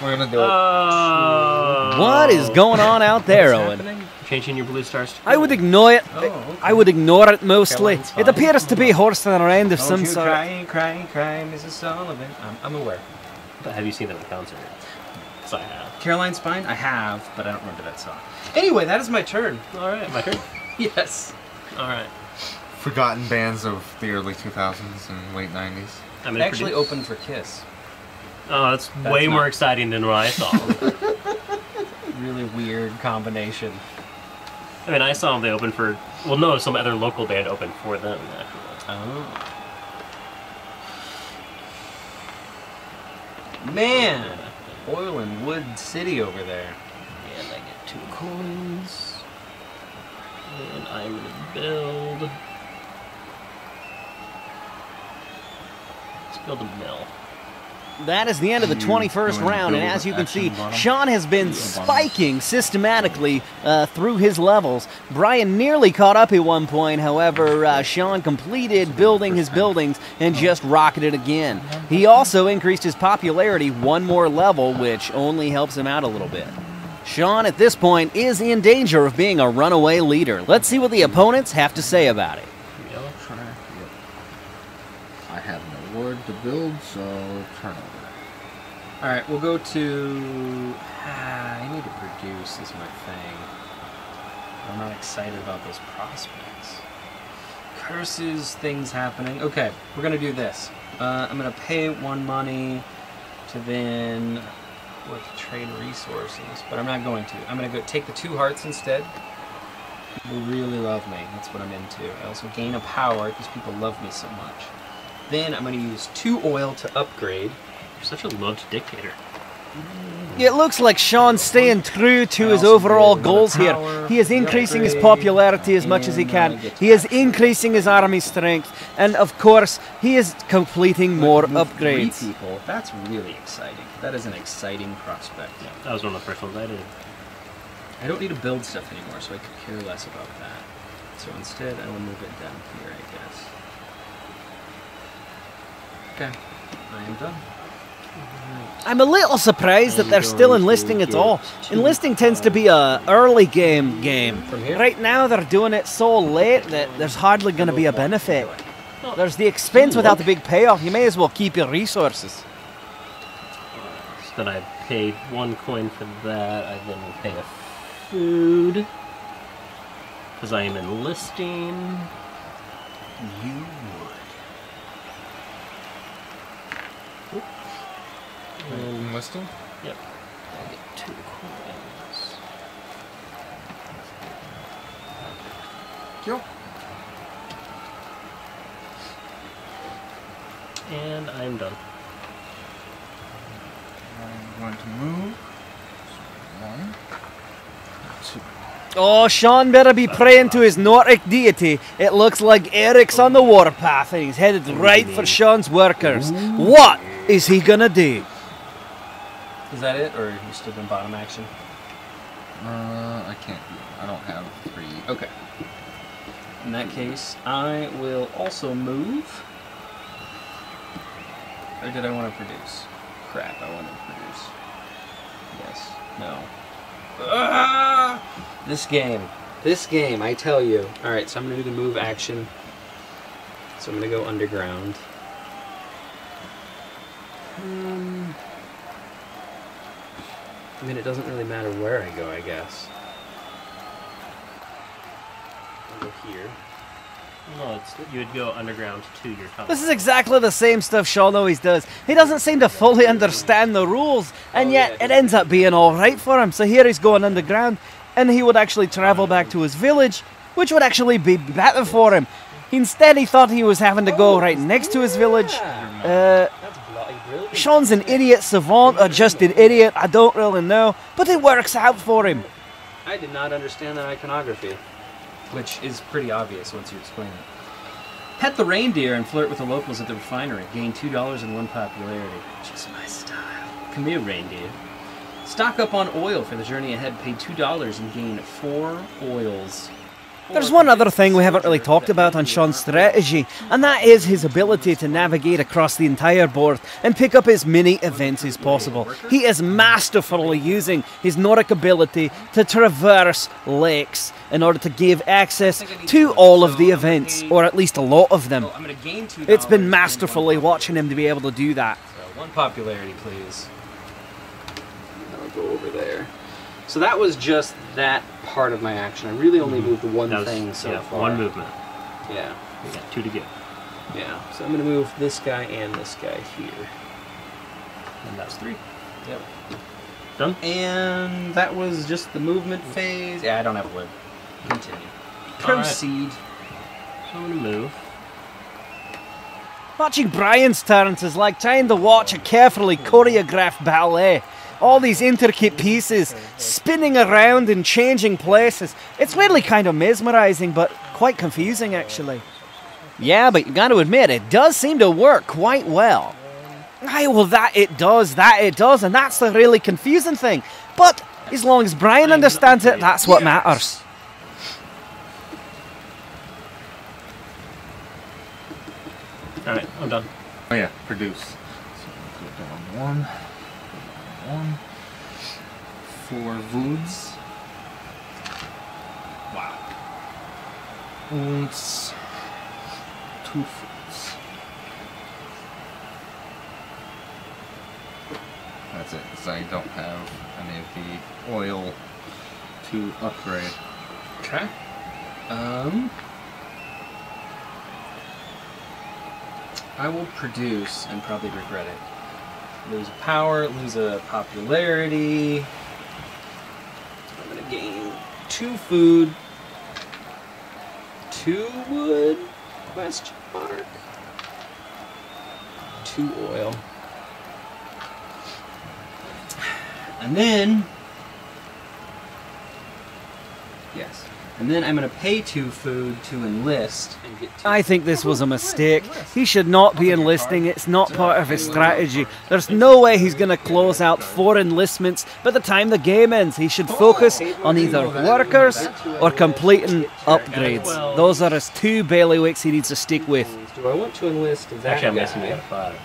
We're gonna do it. What is going on out there, Owen? Changing your blue stars. I would ignore it. Oh, okay. I would ignore it mostly. It appears to be horsing around of some sort. Crying, crying, crying, Mrs. Sullivan. I'm aware. But have you seen them in concert? So I have. Caroline Spine? I have, but I don't remember that song. Anyway, that is my turn. All right, my turn. Yes. All right. Forgotten bands of the early 2000s and late 90s. I'm actually open for KISS. Oh, that's way more exciting than what I saw. Really weird combination. I mean, I saw them open for, well, no, some other local band opened for them, actually. Oh. Man! Oil and Wood City over there. And I get 2 coins. And I would build... Let's build a mill. That is the end of the 21st round, and as you can see, Sean has been spiking systematically through his levels. Brian nearly caught up at one point, however, Sean completed building his buildings and just rocketed again. He also increased his popularity 1 more level, which only helps him out a little bit. Sean, at this point, is in danger of being a runaway leader. Let's see what the opponents have to say about it. I have no word to build, so turn over. Alright, we'll go to... I need to produce, is my thing. I'm not excited about those prospects. Curses, things happening. Okay, we're going to do this. I'm going to pay 1 money to then... trade resources, but I'm not going to. I'm going to go take the 2 hearts instead. People really love me. That's what I'm into. I also gain a power because people love me so much. Then I'm going to use 2 oil to upgrade. You're such a loved dictator. It looks like Sean's staying true to his overall goals here. He is increasing his popularity as much as he can. He is increasing his army strength. And of course, he is completing more upgrades. 3 people. That's really exciting. That is an exciting prospect. Yeah, that was one of the first ones I did. I don't need to build stuff anymore, so I could care less about that. So instead, I will move it down here, I guess. Okay, I am done. I'm a little surprised that they're still enlisting at all. Enlisting tends to be a early game. Right now they're doing it so late that there's hardly going to be a benefit. There's the expense without the big payoff. You may as well keep your resources. So then I paid 1 coin for that. I then will pay a food. Because I am enlisting. You. Enlisting? Yep. I get 2 coins. Yo. And I'm done. I'm going to move. 1, 2. Oh, Sean better be praying to his Nordic deity. It looks like Eric's on the warpath and he's headed right for Sean's workers. What is he gonna do? Is that it, or are you still in bottom action? I can't. I don't have 3. Okay. In that case, I will also move. Or did I want to produce? Crap, I want to produce. Yes. No. Ah! This game. This game, I tell you. Alright, so I'm going to do the move action. So I'm going to go underground. I mean, it doesn't really matter where I go, I guess. I'll go here. No, it's, you would go underground to your tunnel. This is exactly the same stuff Sean always does. He doesn't seem to fully understand the rules, and yet it ends up being all right for him. So here he's going underground, and he would actually travel back to his village, which would actually be better for him. Instead, he thought he was having to go right next to his village. Sean's an idiot savant, or just an idiot, I don't really know, but it works out for him. I did not understand that iconography, which is pretty obvious once you explain it. Pet the reindeer and flirt with the locals at the refinery. Gain $2 and 1 popularity, which is my style. Come here, reindeer. Stock up on oil for the journey ahead. Pay $2 and gain 4 oils. There's one other thing we haven't really talked about on Sean's strategy, and that is his ability to navigate across the entire board and pick up as many events as possible. He is masterfully using his Nordic ability to traverse lakes in order to give access to all of the events, or at least a lot of them. It's been masterfully watching him to be able to do that. 1 popularity, please. I'll go over there. So that was just that part of my action. I really only moved one thing so far. 1 movement. Yeah. We got 2 to go. Yeah. So I'm going to move this guy and this guy here. And that's 3. Yep. Done. And that was just the movement phase. Yeah, I don't have a word. Continue. Proceed. Right. So I'm going to move. Watching Brian's turns is like trying to watch a carefully choreographed ballet. All these intricate pieces spinning around and changing places. It's really kind of mesmerizing, but quite confusing, actually. Yeah, but you got to admit, it does seem to work quite well. Aye, well, that it does, and that's the really confusing thing. But as long as Brian understands it, that's what matters. All right, I'm done. Oh yeah, produce. So go down one. Four Woods. Wow. And two Foods. That's it, because I don't have any of the oil to upgrade. Okay. I will produce and probably regret it. Lose a power, lose a popularity. I'm gonna gain 2 food, 2 wood, question mark, 2 oil. And then, yes. And then I'm going to pay 2 food to enlist. And get 2 I think this was a mistake. He should not be enlisting. It's not part of his strategy. There's no way he's going to close out 4 enlistments by the time the game ends. He should focus on either workers or completing upgrades. Those are his 2 bailiwicks he needs to stick with. Do I want to enlist that guy? Actually, I'm guessing we got 5.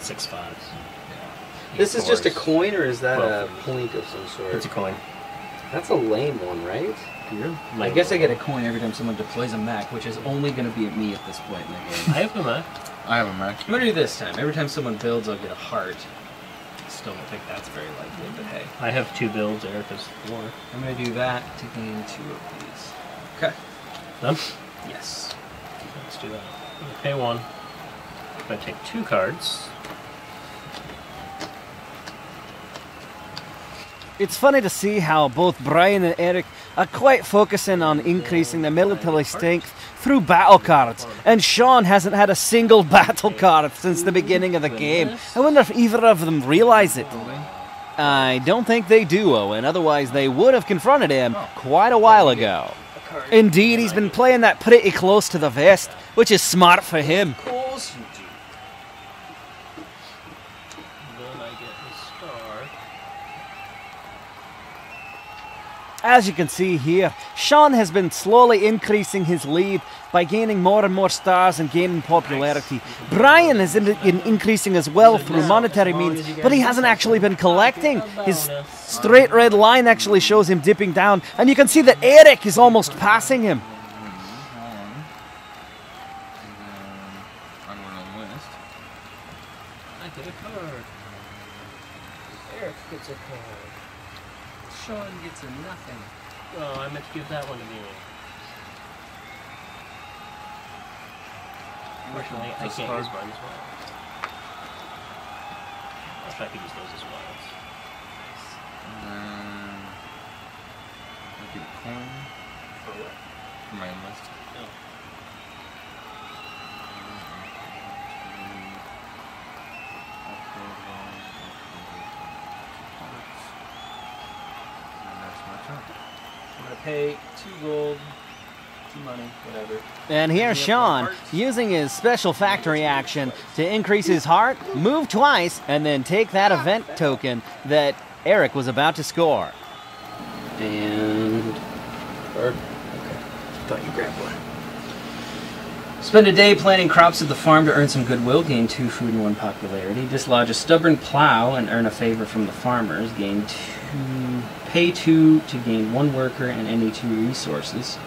6 5s. This is just a coin, or is that a plink of some sort? It's a coin. That's a lame one, right? I guess I get a coin every time someone deploys a mech, which is only going to be at me at this point in the game. I have a mech. I have a mech. I'm going to do this time. Every time someone builds, I'll get a heart. Still don't think that's very likely, but hey. I have 2 builds, Eric has 4. I'm going to do that to gain 2 of these. Okay. Done? Yes. Let's do that. I'm going to pay 1. I'm going to take 2 cards. It's funny to see how both Brian and Eric are quite focusing on increasing their military strength through battle cards, and Sean hasn't had a single battle card since the beginning of the game. I wonder if either of them realize it. I don't think they do, Owen, otherwise they would have confronted him quite a while ago. Indeed, he's been playing that pretty close to the vest, which is smart for him. As you can see here, Sean has been slowly increasing his lead by gaining more and more stars and gaining popularity. Brian has been increasing as well through monetary means, but he hasn't actually been collecting. His straight red line actually shows him dipping down, and you can see that Eric is almost passing him. I get a card. Eric gets a card. Sean gets a nothing. Oh, I meant to give that one to me. Unfortunately, I can't use mine as well. I wish I could use those as well. I give a coin. For what? For my enlist. No. Pay 2 gold, 2 money, whatever. And here's Sean using his special factory action to increase his heart, move twice, and then take that event token that Eric was about to score. And okay. Thought you grabbed one. Spend a day planting crops at the farm to earn some goodwill, gain 2 food and 1 popularity. Dislodge a stubborn plow and earn a favor from the farmers, gain 2. Pay 2 to gain 1 worker and any 2 resources.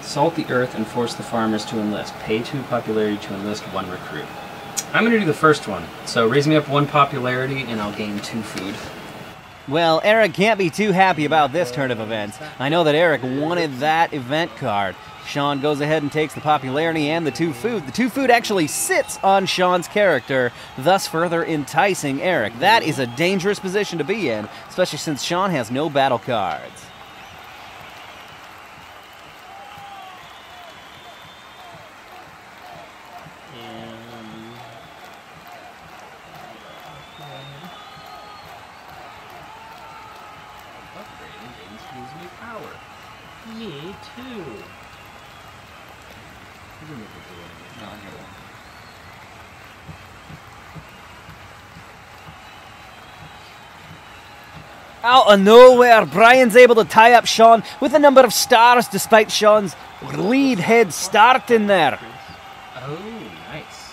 Salt the earth and force the farmers to enlist. Pay 2 popularity to enlist 1 recruit. I'm going to do the first one. So raise me up 1 popularity and I'll gain 2 food. Well, Eric can't be too happy about this turn of events. I know that Eric wanted that event card. Sean goes ahead and takes the popularity and the 2 food. The 2 food actually sits on Sean's character, thus further enticing Eric. That is a dangerous position to be in, especially since Sean has no battle cards. And gives me power. Me too. You're gonna put the one in here. No, I got one. Out of nowhere, Brian's able to tie up Sean with a number of stars despite Sean's lead head start in there. Oh, nice.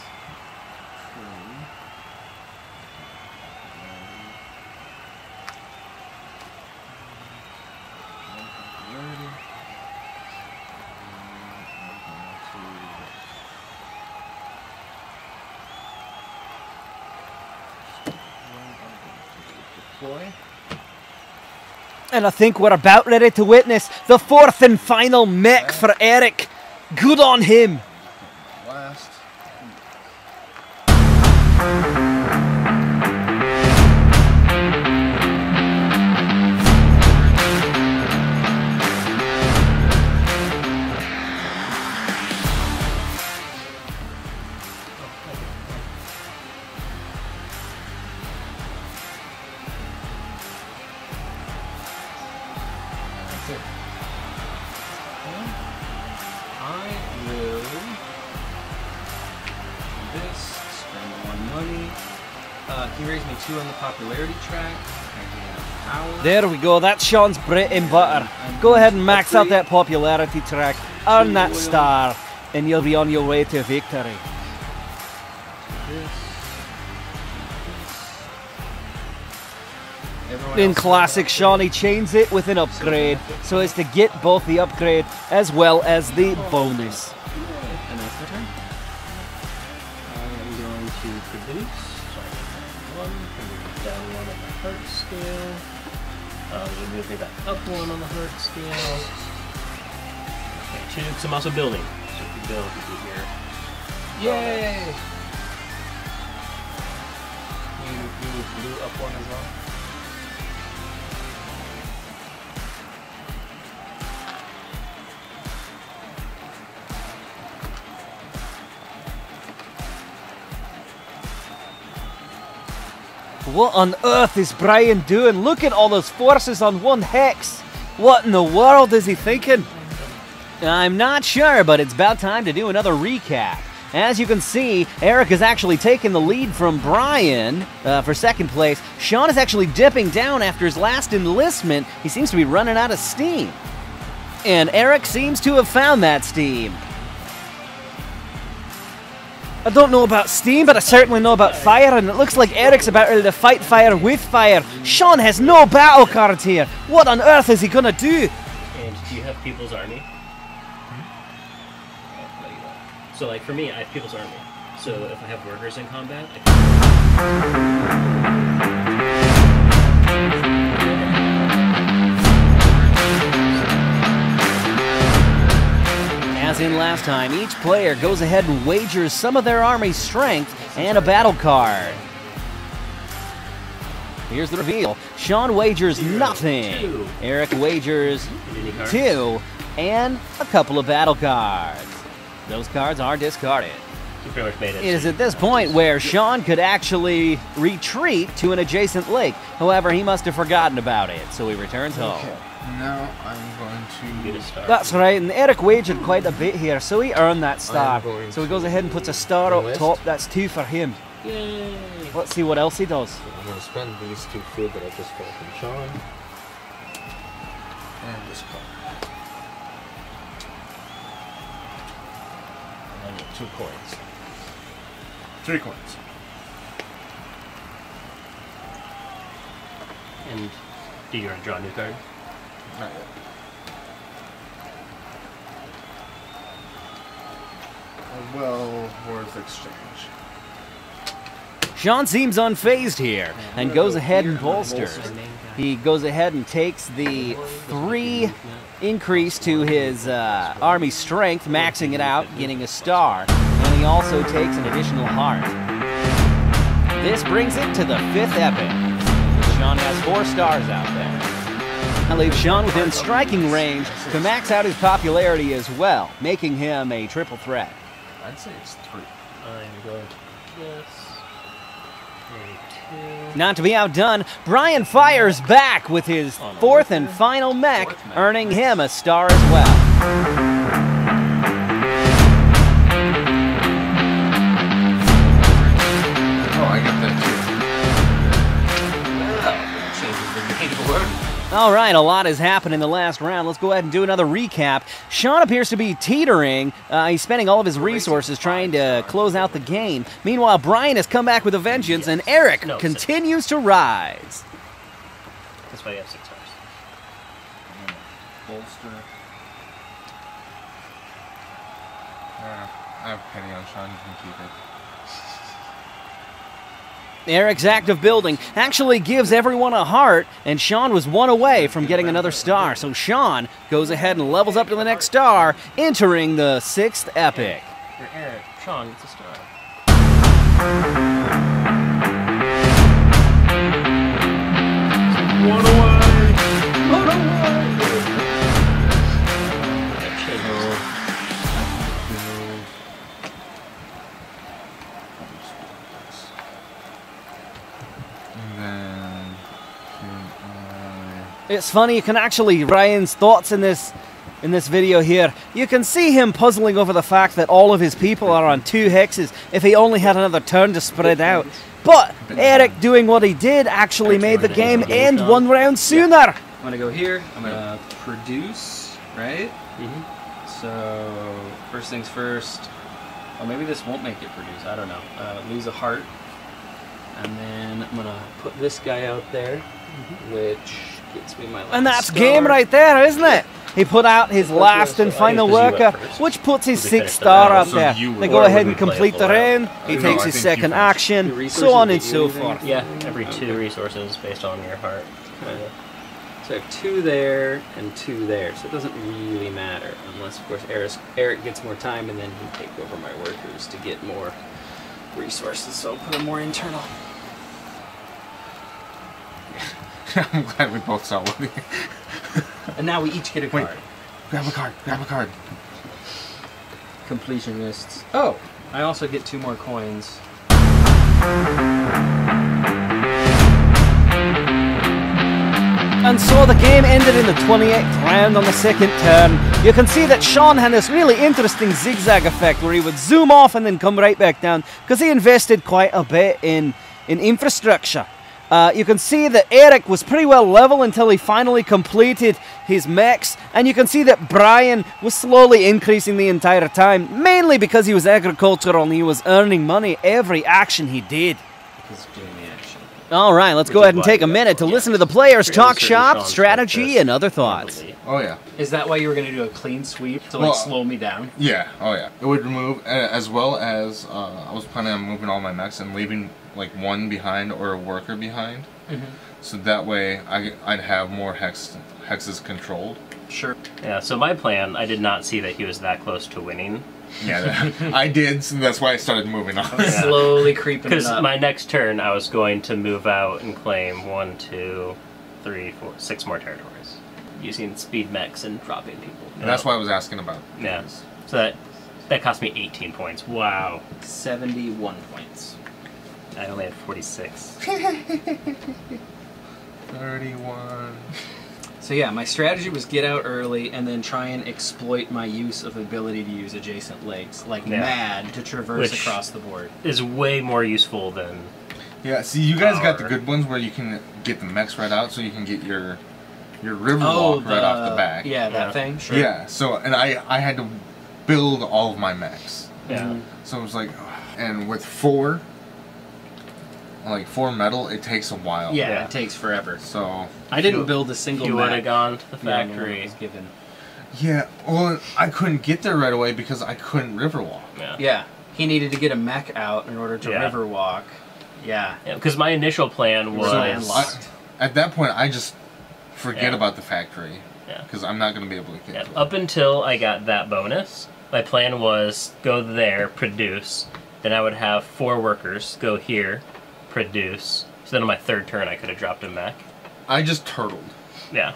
And I think we're about ready to witness the fourth and final mech for Eric. Good on him. Last. There we go, that's Sean's bread and butter. Go ahead and max out that popularity track, earn that star, and you'll be on your way to victory. In classic Sean, he chains it with an upgrade, so as to get both the upgrade as well as the bonus. And that's my turn. I'm going to produce, down one on the heart scale. We'll move me back up one on the heart scale. Okay, two, because I'm also building. So if you build, you do here. Yay! You move blue up one as well. What on earth is Brian doing? Look at all those forces on one hex. What in the world is he thinking? I'm not sure, but it's about time to do another recap. As you can see, Eric has actually taken the lead from Brian for second place. Sean is actually dipping down after his last enlistment. He seems to be running out of steam. And Eric seems to have found that steam. I don't know about steam, but I certainly know about fire, and it looks like Eric's about ready to fight fire with fire. Sean has no battle cards here. What on earth is he going to do? And do you have People's Army? Mm-hmm. So, like, for me, I have People's Army. So if I have workers in combat, I can... As in last time, each player goes ahead and wagers some of their army's strength and a battle card. Here's the reveal. Sean wagers nothing. Eric wagers 2 and a couple of battle cards. Those cards are discarded. It is at this point where Sean could actually retreat to an adjacent lake. However, he must have forgotten about it, so he returns home. Now I'm going to get a star. That's right, and Eric wagered quite a bit here, so he earned that star. So he goes ahead and puts a star up top. That's 2 for him. Yay! Let's see what else he does. I'm going to spend these 2 food that I just got from Sean. And this card. And I get 2 coins. 3 coins. And do you want to draw a new card? Not yet. Well worth exchange. Sean seems unfazed here and goes ahead and bolsters. He goes ahead and takes the 3 increase to his army strength, maxing it out, getting a star. And he also takes an additional heart. This brings it to the 5th epic. Sean has 4 stars out there. I leave Sean within striking range to max out his popularity as well, making him a triple threat. I'd say it's 3. I'm going to guess Not to be outdone, Brian fires back with his fourth and final mech, earning him a star as well. All right, a lot has happened in the last round. Let's go ahead and do another recap. Sean appears to be teetering. He's spending all of his resources trying to close out the game. Meanwhile, Brian has come back with a vengeance, and Eric continues to rise. That's why you have 6 hours. Bolster. I have pity on Sean. You can keep it. Eric's active building actually gives everyone a heart, and Sean was one away from getting another star. So Sean goes ahead and levels up to the next star, entering the sixth epic. For Eric, Sean gets a star. One away! One away! It's funny, you can actually Ryan's thoughts in this video here. You can see him puzzling over the fact that all of his people are on 2 hexes. If he only had another turn to spread out. But Eric doing what he did actually made the game end one round sooner. Yeah. I'm gonna go here. I'm gonna produce, right? Mm-hmm. So first things first. Oh, maybe this won't make it produce. I don't know. Lose a heart, and then I'm gonna put this guy out there, mm-hmm. which. And that's star. Game right there, isn't it? He put out his last and final worker, which puts his 6th star up there. They go ahead and complete the round. He takes his second action, so on and so forth. Yeah, every 2 resources based on your heart. Okay. So I have 2 there and 2 there, so it doesn't really matter. Unless, of course, Eric gets more time and then he'll take over my workers to get more resources, so I'll put them more internal. I'm glad we both saw one. And now we each get a card. Wait, grab a card. Completion lists. Oh, I also get 2 more coins. And so the game ended in the 28th round on the 2nd turn. You can see that Sean had this really interesting zigzag effect where he would zoom off and then come right back down because he invested quite a bit in infrastructure. You can see that Eric was pretty well level until he finally completed his mechs, and you can see that Brian was slowly increasing the entire time, mainly because he was agricultural and he was earning money every action he did. All right, let's go ahead and take a minute to listen to the players talk shop, strategy, and other thoughts. Oh, yeah. Is that why you were going to do a clean sweep to, like, slow me down? Yeah, oh, yeah. It would remove, as well as, I was planning on moving all my mechs and leaving, like, 1 behind or a worker behind. Mm-hmm. So that way I'd have more hexes controlled. Sure. Yeah, so my plan, I did not see that he was that close to winning. Yeah, I did, so that's why I started moving on. Yeah. Slowly creeping it up. Because my next turn, I was going to move out and claim 1, 2, 3, 4, 6 more territories. Using speed mechs and dropping people. And that's why I was asking about things. Yeah. So that cost me 18 points. Wow. 71 points. I only had 46. 31. So yeah, my strategy was get out early and then try and exploit my use of ability to use adjacent lakes like mad to traverse across the board. Is way more useful than. Yeah, see, you guys got the good ones where you can get the mechs right out, so you can get your river walk right off the back. Yeah, that thing. Sure. Yeah. So and I had to build all of my mechs. Yeah. So it was like, and with 4 metal, it takes a while. Yeah, it takes forever. So I didn't build a single. You would have gone to the factory. Yeah, well, I couldn't get there right away because I couldn't riverwalk. Yeah. Yeah, he needed to get a mech out in order to riverwalk. Yeah. Because my initial plan was at that point I just forget about the factory. Yeah. Because I'm not going to be able to get. To it. Up until I got that bonus, my plan was go there, produce, then I would have 4 workers go here. Produce. So then on my 3rd turn, I could have dropped him back. I just turtled. Yeah.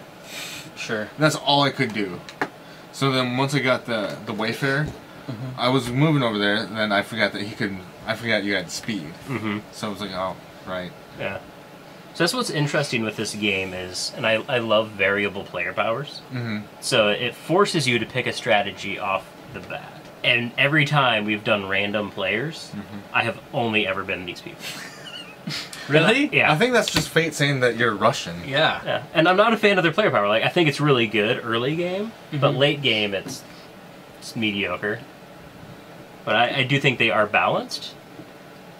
Sure. That's all I could do. So then once I got the Wayfarer, I was moving over there, and then I forgot you had speed. So I was like, oh, right. Yeah. So that's what's interesting with this game is, and I love variable player powers. Mm-hmm. So it forces you to pick a strategy off the bat. And every time we've done random players, mm-hmm. I have only ever been these people. Really? Yeah. I think that's just fate saying that you're Russian. Yeah. Yeah. And I'm not a fan of their player power. Like, I think it's really good early game, mm-hmm. but late game it's mediocre. But I do think they are balanced,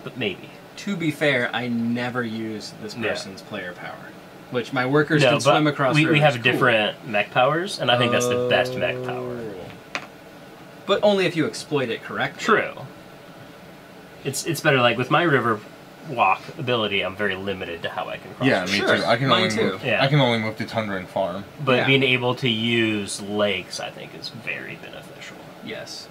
but maybe. To be fair, I never use this person's player power, which my workers can swim across rivers. We have different mech powers, and I think that's the best mech power. But only if you exploit it correctly. True. It's better, like, with my river walk ability, I'm very limited to how I can cross. Yeah, me too. I can only move to tundra and farm. But being able to use lakes, I think, is very beneficial. Yes.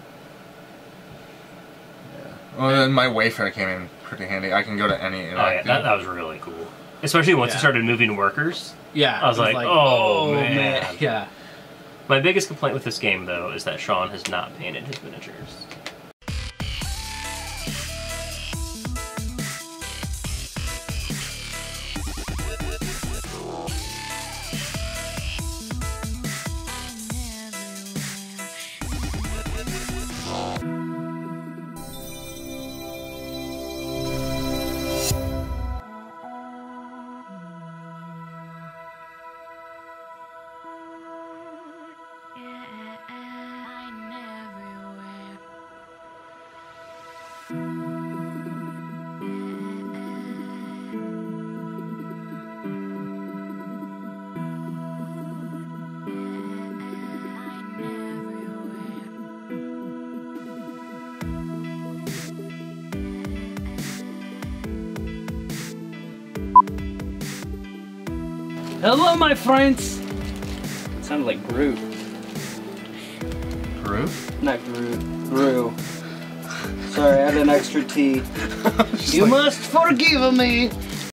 Well, then my Wayfarer came in pretty handy. I can go to any. Oh, yeah, that was really cool. Especially once it started moving workers. Yeah. I was like oh man. Yeah. My biggest complaint with this game, though, is that Sean has not painted his miniatures. Hello, my friends! It sounded like Groot. Groot? Not Groot. Groot. Sorry, I had an extra T. You must forgive me!